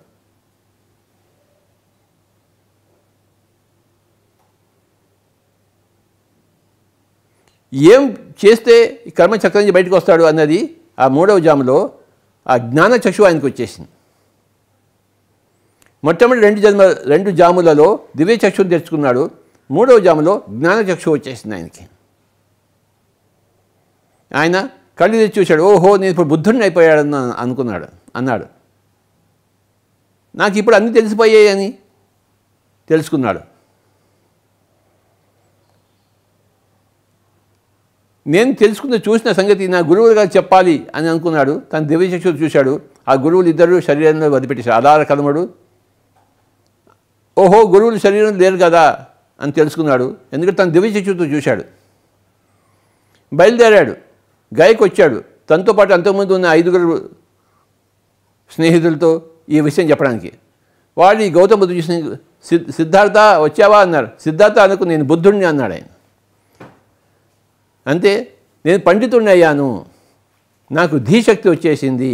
ఏం చేస్తే ఈ కర్మ చక్రం నుంచి బయటకు వస్తాడు అన్నది ఆ మూడవ జాములో ఆ జ్ఞాన చక్షు ఆయనకు వచ్చేసింది. మొట్టమొదటి రెండు జాములలో దివ్య చక్షుని తెచ్చుకున్నాడు. మూడవ జాములో జ్ఞాన చక్షు వచ్చేసింది ఆయనకి. ఆయన కళ్ళు తెచ్చి చూశాడు. ఓహో, నేను ఇప్పుడు బుద్ధుడిని అయిపోయాడని అన్నాడు. నాకు ఇప్పుడు అన్నీ తెలిసిపోయాయి అని తెలుసుకున్నాడు. నేను చూసిన సంగతి నా గురువులు గారు చెప్పాలి అని అనుకున్నాడు. తను దివ్య చక్షుడు చూశాడు. ఆ గురువులు ఇద్దరు శరీరంలో వదిలిపెట్టేశారు. ఆధార కదమడు. ఓహో, గురువులు శరీరం లేరు కదా అని తెలుసుకున్నాడు. ఎందుకంటే తను దివ్య చక్షుతో చూశాడు. బయలుదేరాడు, గైకి వచ్చాడు. తనతో పాటు అంతకుముందు ఉన్న 5 స్నేహితులతో ఈ విషయం చెప్పడానికి. వాళ్ళు ఈ గౌతమ బుద్ధుడు చూసిన సిద్ధార్థ వచ్చావా అన్నారు. సిద్ధార్థ అనుకు నేను బుద్ధుడిని అన్నాడు. ఆయన అంతే, నేను పండితుడిని అయ్యాను, నాకు ధీశక్తి వచ్చేసింది,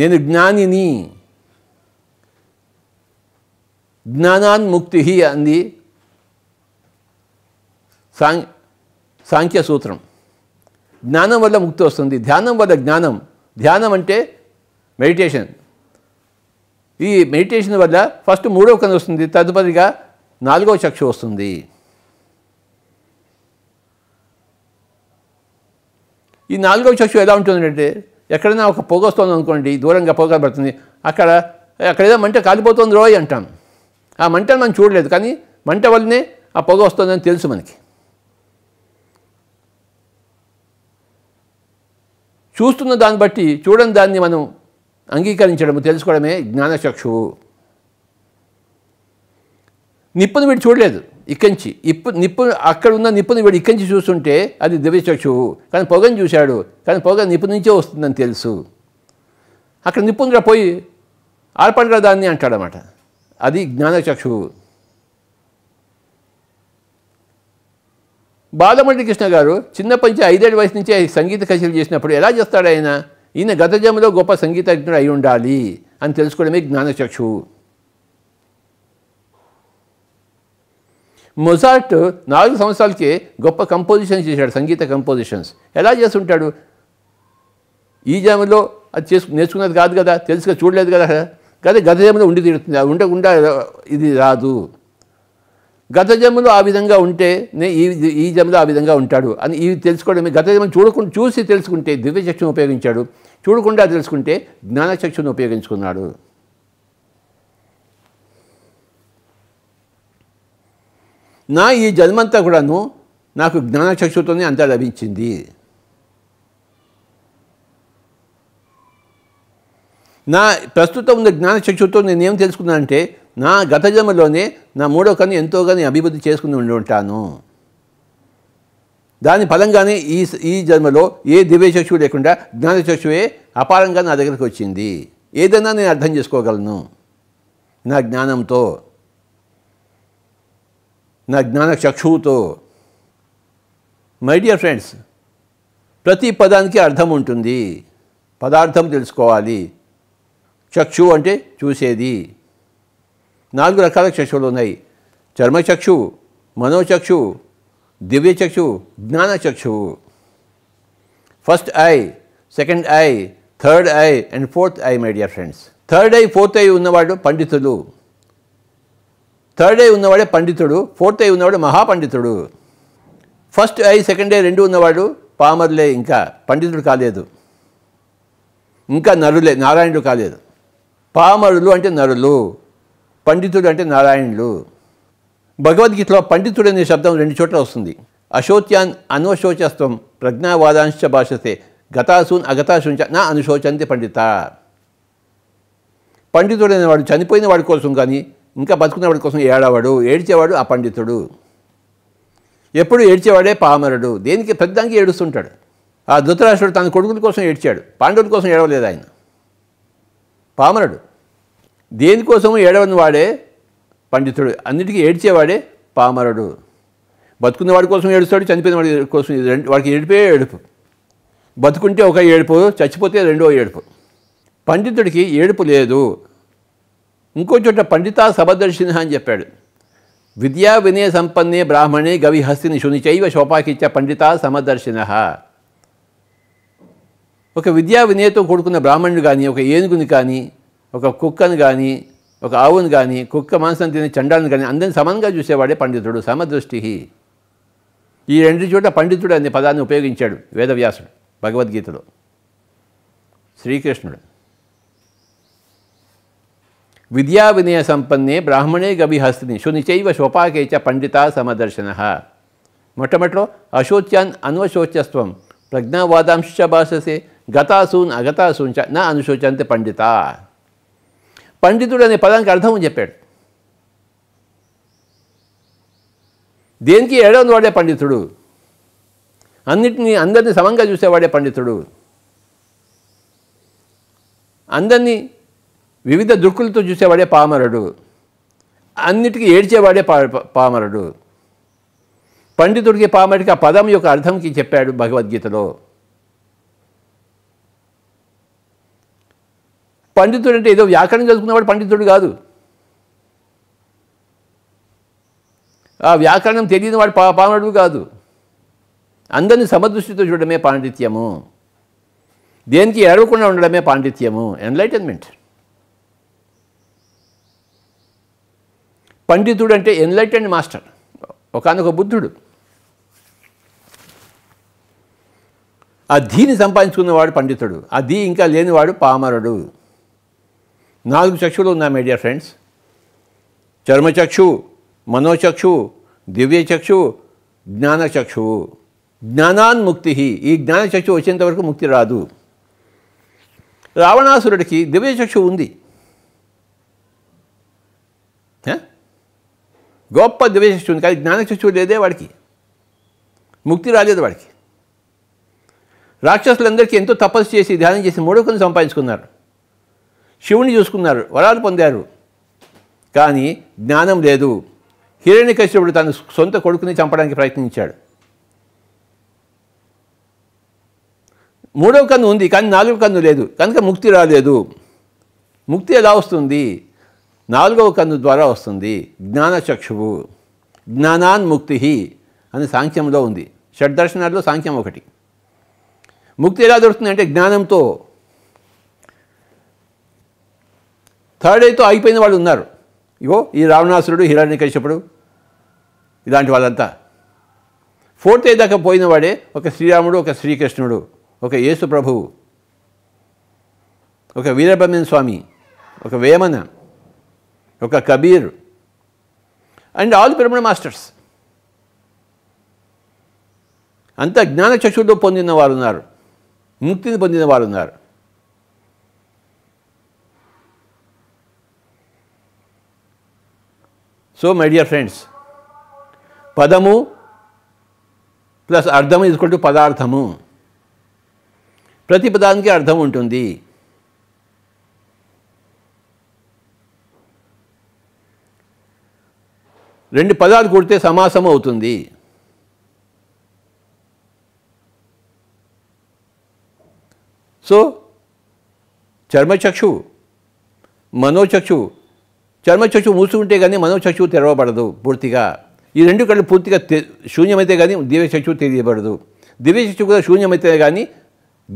నేను జ్ఞానిని, జ్ఞానాన్ముక్తి అంది సాంఖ్య సూత్రం. జ్ఞానం వల్ల ముక్తి వస్తుంది, ధ్యానం వల్ల జ్ఞానం. ధ్యానం అంటే మెడిటేషన్. ఈ మెడిటేషన్ వల్ల ఫస్ట్ మూడవ కన్ను వస్తుంది, తదుపరిగా 4వ చక్షు వస్తుంది. ఈ 4వ చక్షు ఎలా ఉంటుందంటే, ఎక్కడైనా ఒక పొగ వస్తుంది అనుకోండి, దూరంగా పొగ పడుతుంది, అక్కడేదో మంట కాలిపోతుంది రోయ్ అంటాం. ఆ మంటను మనం చూడలేదు, కానీ మంట వల్లనే ఆ పొగ వస్తుందని తెలుసు మనకి. చూస్తున్న దాన్ని బట్టి చూడని దాన్ని మనం అంగీకరించడము, తెలుసుకోవడమే జ్ఞానచక్షువు. నిప్పును వీడు చూడలేదు ఇక్కడి నిప్పు, అక్కడ ఉన్న నిప్పును వీడు ఇక్కడి చూస్తుంటే అది దివ్యచక్షువు. కానీ పొగను చూశాడు, కానీ పొగ నిప్పు నుంచే వస్తుందని తెలుసు. అక్కడ నిప్పుండ్రా పోయి ఆర్పండ్రా దాన్ని అంటాడనమాట. అది జ్ఞానచక్షువు. బాలమురళీ కృష్ణ గారు చిన్నప్పటి నుంచి 5 ఏళ్ళ వయసు నుంచే సంగీత కచేరీలు చేసినప్పుడు ఎలా చేస్తాడు ఆయన? ఈయన గత జన్మలో గొప్ప సంగీతజ్ఞుడు అయి ఉండాలి అని తెలుసుకోవడమే జ్ఞానచక్షువు. మొజార్ట్ 4 సంవత్సరాలకే గొప్ప కంపోజిషన్స్ చేశాడు, సంగీత కంపోజిషన్స్. ఎలా చేస్తుంటాడు? ఈ జన్మలో అది నేర్చుకున్నది కాదు కదా, తెలుసుగా చూడలేదు కదా, కానీ గత జన్మలో ఉండి తీరుతుంది. అది ఉండకుండా ఇది రాదు. గత జన్మలో ఆ విధంగా ఉంటే ఈ జన్మలో ఆ విధంగా ఉంటాడు అని ఇవి తెలుసుకోవడమే. గత జన్మ చూడకుండా చూసి తెలుసుకుంటే దివ్యచక్షును ఉపయోగించాడు, చూడకుండా తెలుసుకుంటే జ్ఞానచక్షును ఉపయోగించుకున్నాడు. నా ఈ జన్మంతా కూడాను నాకు జ్ఞానచక్షుతోనే అంతా లభించింది. నా ప్రస్తుతం ఉన్న జ్ఞానచక్షుతో నేనేం తెలుసుకున్నా అంటే, నా గత జన్మలోనే నా 3వ కన్ను ఎంతోగానే అభివృద్ధి చేసుకుని ఉండి ఉంటాను. దాని ఫలంగానే ఈ జన్మలో ఏ దివ్యచక్షువు లేకుండా జ్ఞానచక్షువే అపారంగా నా దగ్గరికి వచ్చింది. ఏదైనా నేను అర్థం చేసుకోగలను నా జ్ఞానంతో, నా జ్ఞాన చక్షువుతో. మై డియర్ ఫ్రెండ్స్, ప్రతి పదానికి అర్థం ఉంటుంది. పదార్థం తెలుసుకోవాలి. చక్షు అంటే చూసేది. 4 రకాల చక్షువులు ఉన్నాయి: చర్మచక్షు, మనోచక్షు, దివ్యచక్షు, జ్ఞానచక్షు. First eye, second eye, third eye and fourth eye. My dear friends, third eye fourth eye ఉన్నవాడు పండితులు. థర్డ్ ఐ ఉన్నవాడే పండితుడు, ఫోర్త్ ఐ ఉన్నవాడు మహాపండితుడు. ఫస్ట్ ఐ సెకండ్ ఐ 2 ఉన్నవాడు పామర్లే, ఇంకా పండితుడు కాలేదు. ఇంకా నరులే, నారాయణుడు కాలేదు. పామరులు అంటే నరులు, పండితుడు అంటే నారాయణులు. భగవద్గీతలో పండితుడు అనే శబ్దం రెండు చోట్ల వస్తుంది. అశోచ్యాన్ అనవశోచస్వం ప్రజ్ఞావాదాంశ భాషతే గతాసూన్ అగతాశూంచ నా అనుశోచంతి పండిత. పండితుడు అనేవాడు చనిపోయిన వాడి కోసం కానీ ఇంకా బతుకున్నవాడి కోసం ఏడవాడు, ఏడ్చేవాడు ఆ పండితుడు. ఎప్పుడు ఏడ్చేవాడే పామరుడు, దేనికి పెద్దానికి ఏడుస్తుంటాడు. ఆ ధృతరాష్ట్రుడు తన కొడుకుల కోసం ఏడ్చాడు, పాండవుల కోసం ఏడవలేదు. ఆయన పామరుడు, దేనికోసము ఏడవని వాడే పండితుడు, అన్నిటికీ ఏడ్చేవాడే పామరుడు. బతుకున్న వాడి కోసం ఏడుస్తాడు, చనిపోయిన వాడి కోసం. రెండు వాడికి ఏడిపే ఏడుపు. బతుకుంటే ఒక ఏడుపు, చచ్చిపోతే రెండో ఏడుపు. పండితుడికి ఏడుపు లేదు. ఇంకో చోట పండితా సభదర్శిన అని చెప్పాడు. విద్యా వినయ సంపన్నే బ్రాహ్మణే గవిహస్తిని శునిచైవ శోపాకిచ్చ పండితా సమదర్శిన. ఒక విద్యా వినయతో కూడుకున్న బ్రాహ్మణుడు కానీ, ఒక ఏనుగుని కానీ, ఒక కుక్కను కానీ, ఒక ఆవును కానీ, కుక్క మాంసం తినే చండాలను కానీ అందరిని సమానంగా చూసేవాడే పండితుడు. సమదృష్టి. ఈ రెండు చోట పండితుడు అనే పదాన్ని ఉపయోగించాడు వేదవ్యాసుడు భగవద్గీతలో. శ్రీకృష్ణుడు విద్యా వినయ సంపన్నే బ్రాహ్మణే గవిహస్తిని శునిచైవ శోపాకేచ పండితా సమదర్శన. మొట్టమొదటిలో అశోచ్యాన్ అన్వశోచస్వం ప్రజ్ఞావాదాంశ భాషసే గతాసూన్ అగతాసూంచ నా అనుశోచంతి పండిత. పండితుడు అనే పదానికి అర్థం చెప్పాడు. దేనికి ఏడవని వాడే పండితుడు, అన్నిటినీ అందరినీ సమంగా చూసేవాడే పండితుడు, అందరినీ వివిధ దృక్కులతో చూసేవాడే పామరుడు, అన్నిటికీ ఏడ్చేవాడే పామరుడు. పండితుడికి పామరుడికి ఆ పదం యొక్క అర్థంకి చెప్పాడు భగవద్గీతలో. పండితుడు అంటే ఏదో వ్యాకరణం చదువుకున్నవాడు పండితుడు కాదు. ఆ వ్యాకరణం తెలియని వాడు పామరుడు కాదు. అందరినీ సమదృష్టితో చూడడమే పాండిత్యము, దేనికి ఏడవకుండా ఉండడమే పాండిత్యము, ఎన్లైటన్మెంట్. పండితుడు అంటే ఎన్లైటెండ్ మాస్టర్, ఒకనొక బుద్ధుడు. ఆ ధీని సంపాదించుకున్నవాడు పండితుడు, ఆ ధీ ఇంకా లేనివాడు పామరుడు. 4 చక్షువులు ఉన్నాయి మై డియర్ ఫ్రెండ్స్. చర్మచక్షు, మనోచక్షు, దివ్యచక్షు, జ్ఞానచక్షు. జ్ఞానాన్ముక్తి. ఈ జ్ఞానచక్షు వచ్చేంతవరకు ముక్తి రాదు. రావణాసురుడికి దివ్యచక్షు ఉంది, గొప్ప దివ్యచక్షు ఉంది, కానీ జ్ఞానచక్షు లేదే వాడికి, ముక్తి రాలేదు వాడికి. రాక్షసులందరికీ ఎంతో తపస్సు చేసి ధ్యానం చేసి మూఢకుని సంపాదించుకున్నారు, శివుని చూసుకున్నారు, వరాలు పొందారు, కానీ జ్ఞానం లేదు. హిరణ్యకశ్యపుడు తన సొంత కొడుకుని చంపడానికి ప్రయత్నించాడు. మూడవ కన్ను ఉంది కానీ 4వ కన్ను లేదు, కనుక ముక్తి రాలేదు. ముక్తి ఎలా వస్తుంది? 4వ కన్ను ద్వారా వస్తుంది, జ్ఞానచక్షువు. జ్ఞానాన్ముక్తి అని సాంఖ్యంలో ఉంది, షడ్దర్శనాల్లో సాంఖ్యం ఒకటి. ముక్తి ఎలా దొరుకుతుంది అంటే జ్ఞానంతో. థర్డ్ ఐతో ఆగిపోయిన వాళ్ళు ఉన్నారు. ఇగో ఈ రావణాసురుడు, హిరణ్యకశ్యపుడు, ఇలాంటి వాళ్ళంతా. 4th ఐ దాకా పోయినవాడే ఒక శ్రీరాముడు, ఒక శ్రీకృష్ణుడు, ఒక యేసు ప్రభువు, ఒక వీరబ్రహ్మణ్య స్వామి, ఒక వేమన, ఒక Kabir, and all brahmana masters. అంతా జ్ఞానచక్షుతో పొందిన వారు ఉన్నారు, ముక్తిని పొందిన వారు ఉన్నారు. సో మై డియర్ ఫ్రెండ్స్, పదము ప్లస్ అర్థము ఈక్వల్ టు పదార్థము. ప్రతి పదానికి అర్థం ఉంటుంది. రెండు పదాలు కూడితే సమాసం అవుతుంది. సో చర్మచక్షు, మనోచక్షు. చర్మచక్షు మూసుకుంటే కానీ మనోచక్షు తెరవబడదు పూర్తిగా. ఈ రెండు కళ్ళు పూర్తిగా శూన్యమైతే కానీ దివ్యచక్షు తెలియబడదు. దివ్యచక్షు కూడా శూన్యమైతే కానీ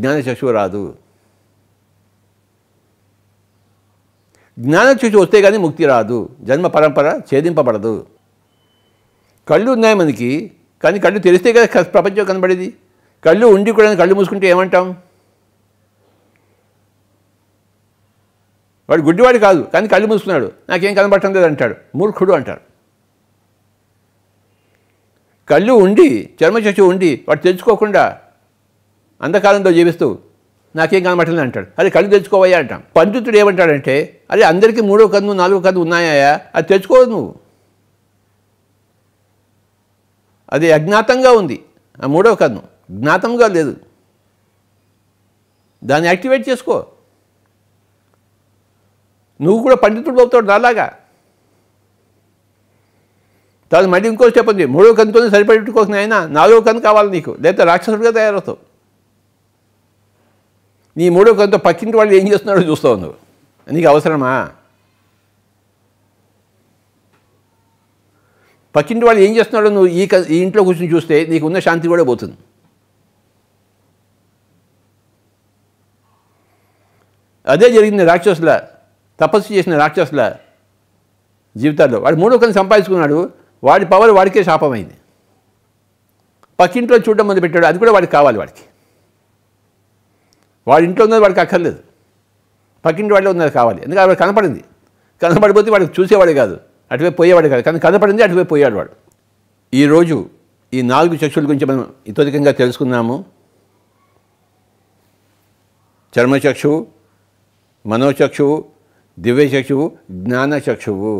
జ్ఞానచక్షు రాదు. జ్ఞానచక్షు వస్తే కానీ ముక్తి రాదు, జన్మ పరంపర ఛేదింపబడదు. కళ్ళు ఉన్నాయి మనకి, కానీ కళ్ళు తెలిస్తే కదా ప్రపంచం కనబడేది. కళ్ళు ఉండి కూడా కళ్ళు మూసుకుంటే ఏమంటాం? వాడు గుడ్డివాడు కాదు కానీ కళ్ళు మూసుకున్నాడు, నాకేం కనబడటం లేదు అంటాడు, మూర్ఖుడు అంటారు. కళ్ళు ఉండి చర్మచక్షు ఉండి వాడు తెచ్చుకోకుండా అంధకారంతో జీవిస్తూ నాకేం కనబట్టలేదు అంటాడు. అది కళ్ళు తెచ్చుకోవయ్యా అంటాం. పండితుడు ఏమంటాడంటే, అరే అందరికీ 3వ కన్ను 4వ కన్ను ఉన్నాయా, అది తెచ్చుకోదు నువ్వు, అది అజ్ఞాతంగా ఉంది. ఆ 3వ కన్ను జ్ఞాతంగా లేదు, దాన్ని యాక్టివేట్ చేసుకో. నువ్వు కూడా పండితుడు అవుతాడు నాలాగా. దాని మళ్ళీ ఇంకో స్టెప్ ఉంది, 3వ కన్నుతోనే సరిపడేట్టుకోసం అయినా 4వ కన్ను కావాలి నీకు, లేకపోతే రాక్షసుడిగా తయారవుతావు. నీ 3వ కన్నుతో పక్కింటి వాళ్ళు ఏం చేస్తున్నాడో చూస్తావు నువ్వు, నీకు అవసరమా? పక్కింటి వాళ్ళు ఏం చేస్తున్నాడో నువ్వు ఈ ఇంట్లో కూర్చొని చూస్తే నీకు ఉన్న శాంతి కూడా పోతుంది. అదే జరిగింది రాక్షసుల, తపస్సు చేసిన రాక్షసుల జీవితాల్లో. వాడు 3వ కన్ను సంపాదించుకున్నాడు, వాడి పవర్ వాడికే శాపమైంది. పక్కింట్లో చూడడం మొదలుపెట్టాడు, అది కూడా వాడికి కావాలి. వాడికి వాడింట్లో ఉన్నది వాడికి అక్కర్లేదు, పక్కింటి వాడిలో ఉన్నది కావాలి. ఎందుకంటే వాడు కనపడింది, కనపడిపోతే వాడికి చూసేవాడే కాదు, అటువైపు పోయేవాడే కాదు, కానీ కనపడింది అటువైపు పోయాడు వాడు. ఈరోజు ఈ 4 చక్షుల గురించి మనం ఇతోధికంగా తెలుసుకున్నాము. చర్మచక్షువు, మనోచక్షువు, దివ్యచక్షువు, జ్ఞానచక్షువు.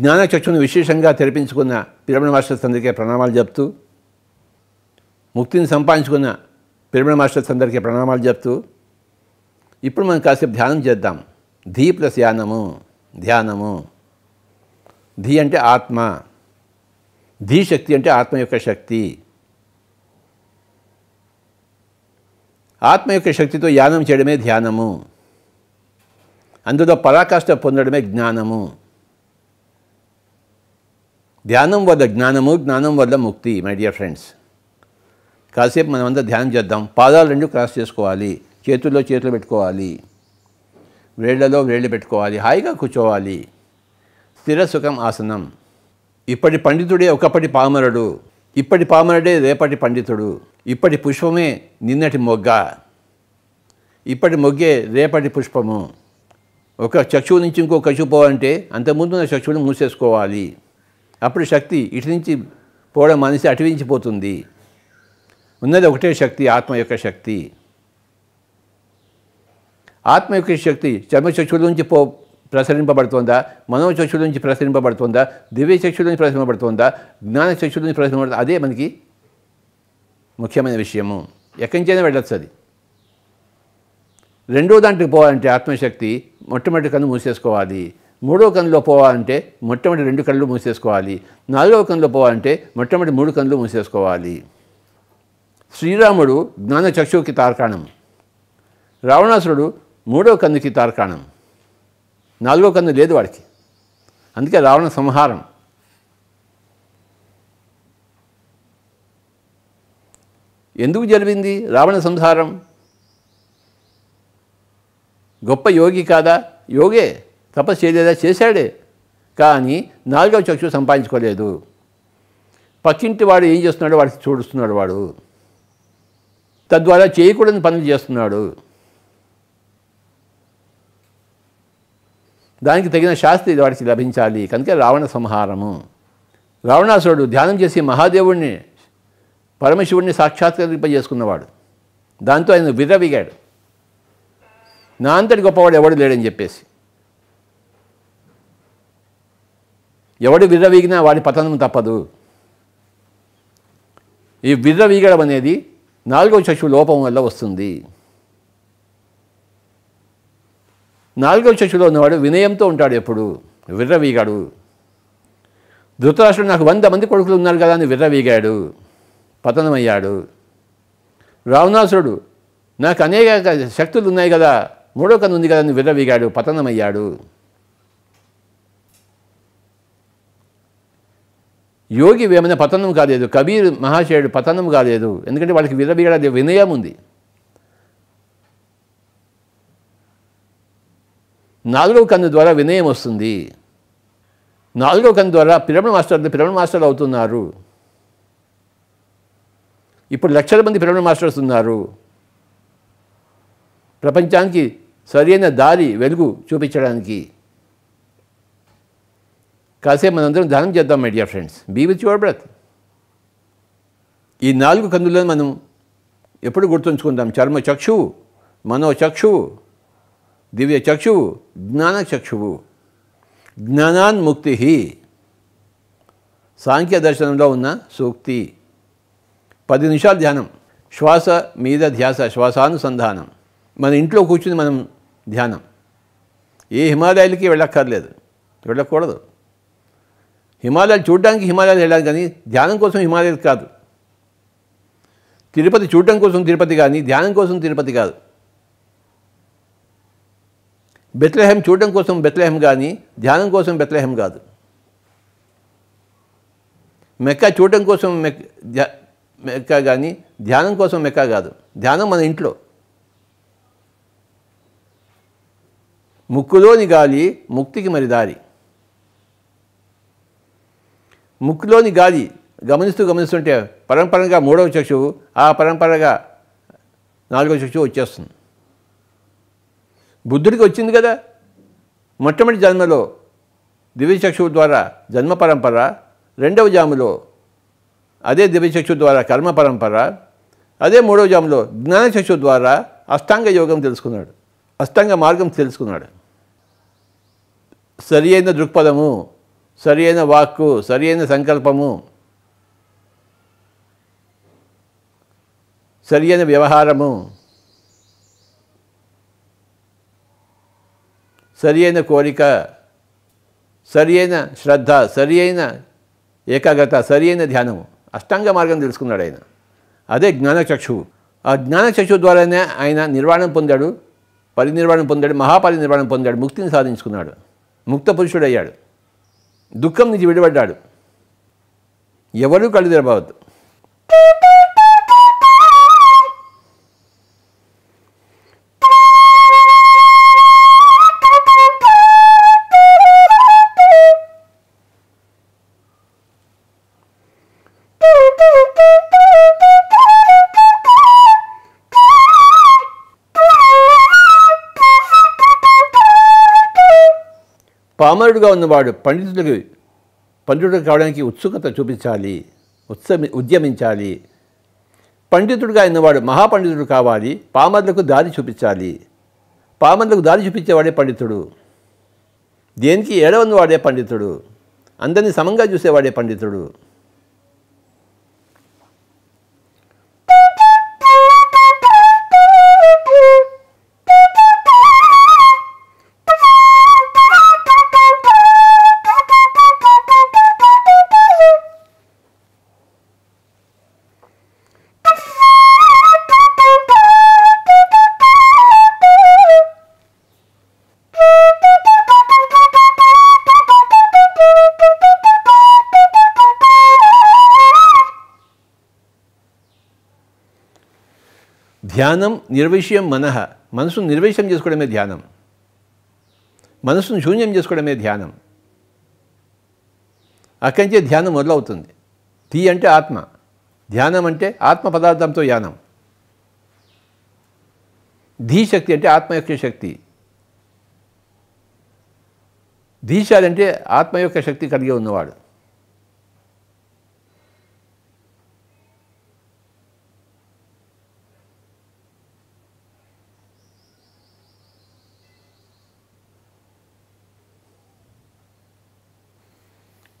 జ్ఞానచక్షువును విశేషంగా తెరిపించుకున్న పిరమణ మాస్టర్స్ అందరికీ ప్రణామాలు చెప్తూ, ముక్తిని సంపాదించుకున్న పిరమణ మాస్టర్స్ అందరికీ ప్రణామాలు చెప్తూ, ఇప్పుడు మనం కాసేపు ధ్యానం చేద్దాం. ధీ ప్లస్ యానము, ధ్యానము. ధీ అంటే ఆత్మ, ధీ శక్తి అంటే ఆత్మ యొక్క శక్తి. ఆత్మ యొక్క శక్తితో యానం చేయడమే ధ్యానము, అందులో పరాకాష్ఠ పొందడమే జ్ఞానము. ధ్యానం వల్ల జ్ఞానము, జ్ఞానం వల్ల ముక్తి. మై డియర్ ఫ్రెండ్స్, కాసేపు మనమంతా ధ్యానం చేద్దాం. పాదాలు 2 క్రాస్ చేసుకోవాలి, చేతుల్లో చేతులు పెట్టుకోవాలి, వేళ్లలో వేళ్ళు పెట్టుకోవాలి, హాయిగా కూర్చోవాలి. స్థిర సుఖం ఆసనం. ఇప్పటి పండితుడే ఒకప్పటి పామరుడు, ఇప్పటి పామరుడే రేపటి పండితుడు, ఇప్పటి పుష్పమే నిన్నటి మొగ్గ, ఇప్పటి మొగ్గే రేపటి పుష్పము. ఒక చక్షువు నుంచి ఇంకో చక్షువు పోవాలంటే అంతకుముందు ఉన్న చక్షువుని మూసేసుకోవాలి, అప్పుడు శక్తి ఇటు నుంచి పోవడం మనిషి అటువించిపోతుంది. ఉన్నది ఒకటే శక్తి, ఆత్మ యొక్క శక్తి. ఆత్మ యొక్క శక్తి చర్మచక్షుల నుంచి ప్రసరింపబడుతుందా, మనోచక్షుల నుంచి ప్రసరింపబడుతుందా, దివ్యచక్షుల నుంచి ప్రసరింపబడుతుందా, జ్ఞానచక్షుల నుంచి ప్రసరింపబడుతుందా, అదే మనకి ముఖ్యమైన విషయము. ఎక్కడి నుంచైనా వెళ్ళొచ్చు అది. 2వ దాంట్లోకి పోవాలంటే ఆత్మశక్తి మొట్టమొదటి కన్ను మూసేసుకోవాలి, 3వ కన్నులో పోవాలంటే మొట్టమొదటి 2 కళ్ళు మూసేసుకోవాలి, 4వ కన్నులో పోవాలంటే మొట్టమొదటి 3 కన్నులు మూసేసుకోవాలి. శ్రీరాముడు జ్ఞానచక్షువుకి తార్కాణం, రావణాసురుడు 3వ కన్నుకి తార్కాణం, 4వ కన్ను లేదు వాడికి, అందుకే రావణ సంహారం. ఎందుకు జరిగింది రావణ సంహారం? గొప్ప యోగి కాదా? యోగే, తపస్సు చేయలేదా? చేశాడే, కానీ 4వ చక్షు సంపాదించుకోలేదు. పక్కింటి వాడు ఏం చేస్తున్నాడో వాడికి చూడుస్తున్నాడు వాడు, తద్వారా చేయకూడని పనులు చేస్తున్నాడు. దానికి తగిన శాస్తి వాడికి లభించాలి, కనుక రావణ సంహారము. రావణాసురుడు ధ్యానం చేసి మహాదేవుడిని పరమశివుడిని సాక్షాత్కరింపజేసుకున్నవాడు, దాంతో ఆయన విర్రవిగాడు, నా అంతటి గొప్పవాడు ఎవడు లేడని చెప్పేసి. ఎవడు విర్రవీగినా వాడి పతనం తప్పదు. ఈ విర్రవీగడం అనేది 4వ చక్షు లోపం వల్ల వస్తుంది. 4వ చక్షులో ఉన్నవాడు వినయంతో ఉంటాడు, ఎప్పుడు విర్రవీగాడు. ధృతరాష్ట్రుడు నాకు 100 మంది కొడుకులు ఉన్నారు కదా అని విర్రవీగాడు, పతనమయ్యాడు. రావణాసురుడు నాకు అనేక శక్తులు ఉన్నాయి కదా, 3వ కన్ను ఉంది కదా అని విర్రవీగాడు, పతనమయ్యాడు. యోగి వేమన పతనం కాలేదు, కబీర్ మహాశయుడు పతనం కాలేదు, ఎందుకంటే వాళ్ళకి విర్రవీగడ వినయం ఉంది. 4వ కన్ను ద్వారా వినయం వస్తుంది, 4వ కన్ను ద్వారా పిరమణ మాస్టర్లు అవుతున్నారు. ఇప్పుడు లక్షల మంది పిరమణ మాస్టర్స్ ఉన్నారు, ప్రపంచానికి సరైన దారి వెలుగు చూపించడానికి. కాసేపు మనందరం ధ్యానం చేద్దాం my dear friends. Be with your breath. ఈ నాలుగు కందులను మనం ఎప్పుడు గుర్తుంచుకుందాం. చర్మ చక్షువు, మనో చక్షువు, దివ్య చక్షువు, జ్ఞాన చక్షువు. జ్ఞానాన్ముక్తి సాంఖ్య దర్శనంలో ఉన్న సూక్తి. 10 నిమిషాలు ధ్యానం, శ్వాస మీద ధ్యాస, శ్వాసానుసంధానం. మన ఇంట్లో కూర్చుని మనం ధ్యానం. ఏ హిమాలయాలకి వెళ్ళక్కర్లేదు, వెళ్ళకూడదు. హిమాలయాలు చూడడానికి హిమాలయాలు వెళ్ళాలి, కానీ ధ్యానం కోసం హిమాలయాలు కాదు. తిరుపతి చూడటం కోసం తిరుపతి, కానీ ధ్యానం కోసం తిరుపతి కాదు. బెత్లెహెం చూడటం కోసం బెత్లెహెం, కానీ ధ్యానం కోసం బెత్లెహెం కాదు. మెక్కా చూడటం కోసం మెక్కా, కానీ ధ్యానం కోసం మెక్కా కాదు. ధ్యానం మన ఇంట్లో. ముక్కులోని గాలి ముక్తికి మరి దారి. ముక్కులోని గాలి గమనిస్తుంటే పరంపరగా 3వ చక్షువు, ఆ పరంపరగా 4వ చక్షువు వచ్చేస్తుంది. బుద్ధుడికి వచ్చింది కదా మొట్టమొదటి జన్మలో దివ్యచక్షువు ద్వారా జన్మ పరంపర, 2వ జాములో అదే దివ్యచక్షువు ద్వారా కర్మ పరంపర, అదే 3వ జాములో జ్ఞానచక్షువు ద్వారా అష్టాంగ యోగం తెలుసుకున్నాడు, అష్టాంగ మార్గం తెలుసుకున్నాడు. సరి అయిన దృక్పథము, సరి అయిన వాక్కు, సరి అయిన సంకల్పము, సరి అయిన వ్యవహారము, సరి అయిన కోరిక, సరి అయిన శ్రద్ధ, సరి అయిన ఏకాగ్రత, సరి అయిన ధ్యానము, అష్టాంగ మార్గం తెలుసుకున్నాడు ఆయన. అదే జ్ఞానచక్షువు. ఆ జ్ఞానచక్షువు ద్వారానే ఆయన నిర్వాణం పొందాడు, పరినిర్వాణం పొందాడు, మహాపరినిర్వాణం పొందాడు, ముక్తిని సాధించుకున్నాడు, ముక్త పురుషుడయ్యాడు, దుఃఖం నుంచి విడిపడ్డాడు. ఎవరూ కళ్ళు తెరవద్దు. పామరుడుగా ఉన్నవాడు పండితుడు కావడానికి ఉత్సుకత చూపించాలి, ఉద్యమించాలి. పండితుడుగా అయినవాడు మహాపండితుడు కావాలి, పామరులకు దారి చూపించాలి. పామరులకు దారి చూపించేవాడే పండితుడు. దేనికి ఏడవన్నవాడే పండితుడు. అందరినీ సమంగా చూసేవాడే పండితుడు. ధ్యానం నిర్విషయం మనః. మనసును నిర్విషయం చేసుకోవడమే ధ్యానం. మనసును శూన్యం చేసుకోవడమే ధ్యానం. అక్కడి నుంచే ధ్యానం మొదలవుతుంది. తి అంటే ఆత్మ, ధ్యానం అంటే ఆత్మ పదార్థంతో యానం. ధీశక్తి అంటే ఆత్మ యొక్క శక్తి. ధీశాలంటే ఆత్మ యొక్క శక్తి కలిగి ఉన్నవాడు.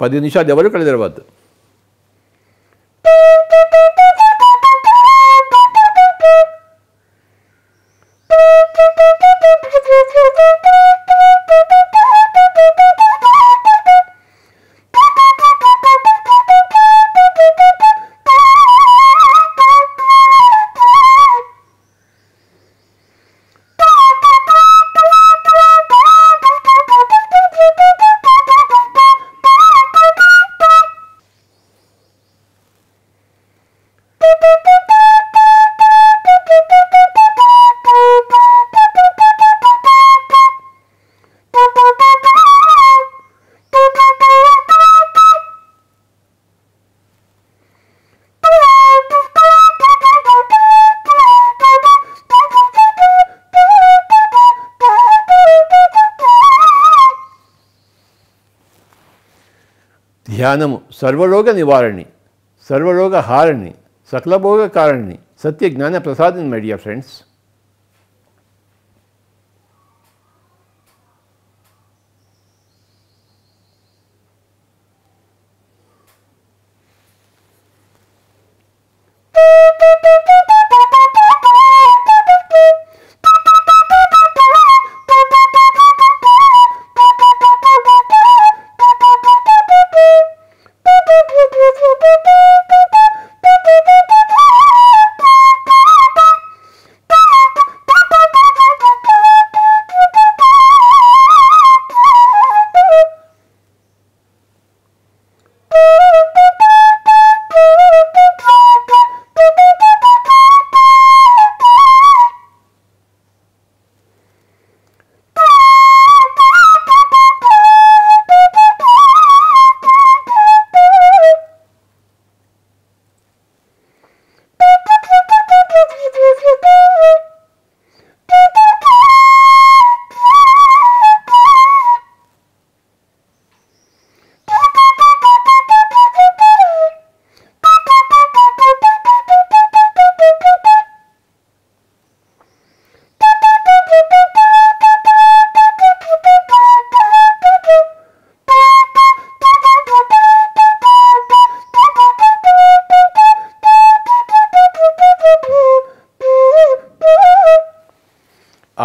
పది నిమిషాలు ఎవరు కళ్ళు తెరవద్దు. ధ్యానము సర్వరోగ నివారణి, సర్వరోగ హారణి, సకలభోగ కారణి, సత్య జ్ఞాన ప్రసాదిని. My dear friends,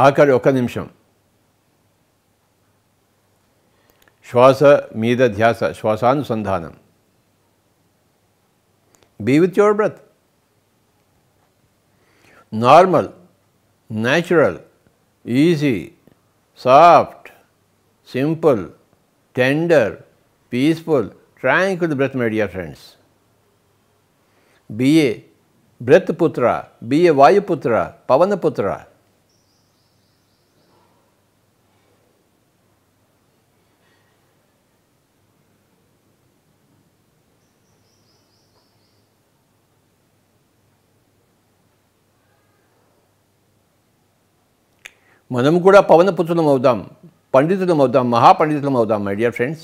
ఆఖరి ఒక నిమిషం. శ్వాస మీద ధ్యాస, శ్వాసానుసంధానం. Be with your breath. Normal, natural, easy, soft, simple, tender, peaceful, tranquil breath, my dear friends. Be a breath putra, be a vayu putra, pavana putra. మనం కూడా పవనపుత్రులం అవుదాం, పండితులం అవుదాం, మహాపండితులం అవుదాం. మై డియర్ ఫ్రెండ్స్,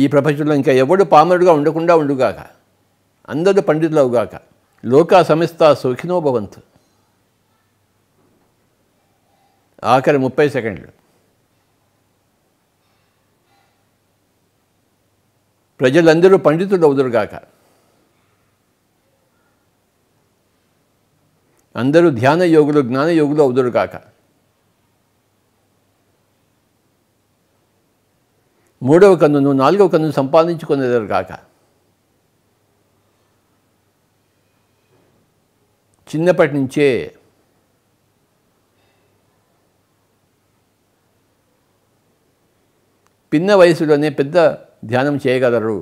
ఈ ప్రపంచంలో ఇంకా ఎవడు పామరుడుగా ఉండకుండా ఉండుగాక, అందరూ పండితులు అవుగాక. లోకా సమస్త సుఖినో భవంతు. ఆఖరి 30 సెకండ్లు. ప్రజలందరూ పండితులు అవుదురుగాక, అందరూ ధ్యాన యోగులు, జ్ఞాన యోగులు అవుదురుగాక. 3వ కన్నును 4వ కన్నును సంపాదించుకునేదరుగాక. చిన్నప్పటి నుంచే పిన్న వయసులోనే పెద్ద ధ్యానం చేయగలరు.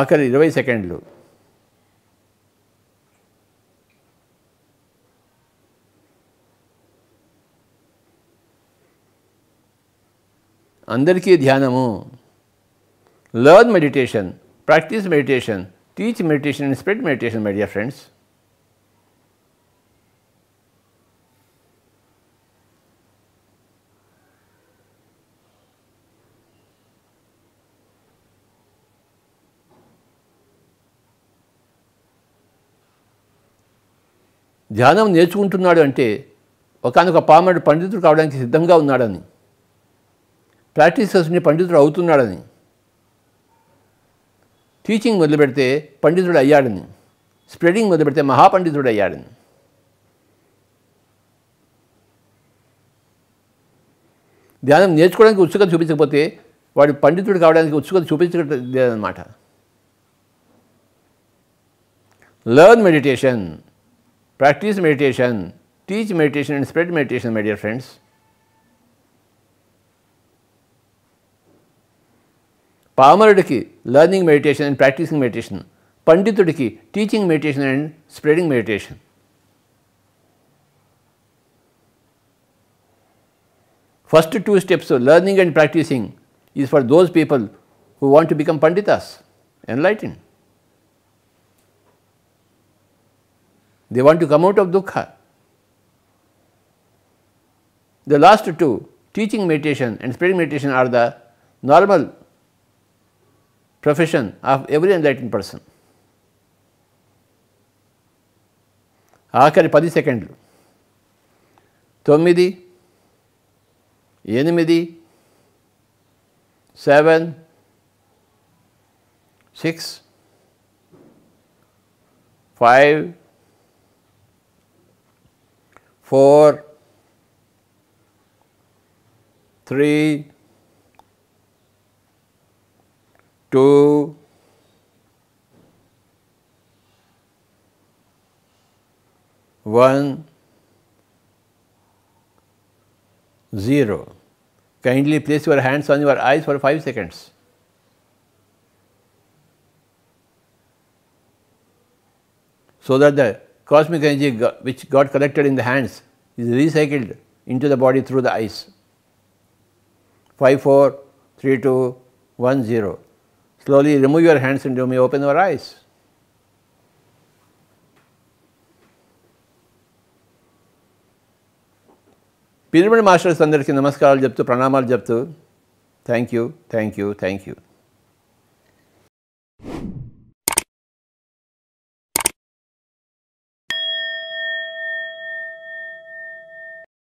ఆఖరి 20 సెకండ్లు. అందరికీ ధ్యానము. Learn meditation, practice meditation, teach meditation and spread meditation. My dear friends, ధ్యానం నేర్చుకుంటున్నాడు అంటే ఒకానొక పామరుడు పండితుడు కావడానికి సిద్ధంగా ఉన్నాడని, ప్రాక్టీస్ చేసి పండితుడు అవుతున్నాడని, టీచింగ్ మొదలు పెడితే పండితుడు అయ్యాడని, స్ప్రెడింగ్ మొదలు పెడితే మహాపండితుడు అయ్యాడని. ధ్యానం నేర్చుకోవడానికి ఉత్సుకత చూపించకపోతే వాడు పండితుడు కావడానికి ఉత్సుకత చూపించలేదన్నమాట. Learn meditation, practice meditation, teach meditation and spread meditation. My dear friends, పామరుడికి learning meditation and practicing meditation, పండితుడికి teaching meditation and spreading meditation. First 2 steps, learning and practicing, is for those people who want to become panditas, enlightened. They want to come out of dukkha. The last two, teaching meditation and spreading meditation, are the normal profession of every enlightened person. ఆఖరి 10 సెకండ్లు 9, 8, 7, 6, 5, 4, 3, 2 1, 0. Kindly place your hands on your eyes for 5 seconds. So that the cosmic energy which got collected in the hands is recycled into the body through the eyes. 5, 4, 3, 2, 1, 0. Slowly remove your hands and you may open your eyes. Pyramid masters andariki namaskaralu cheptu pranamalu cheptu. Thank you, thank you, thank you.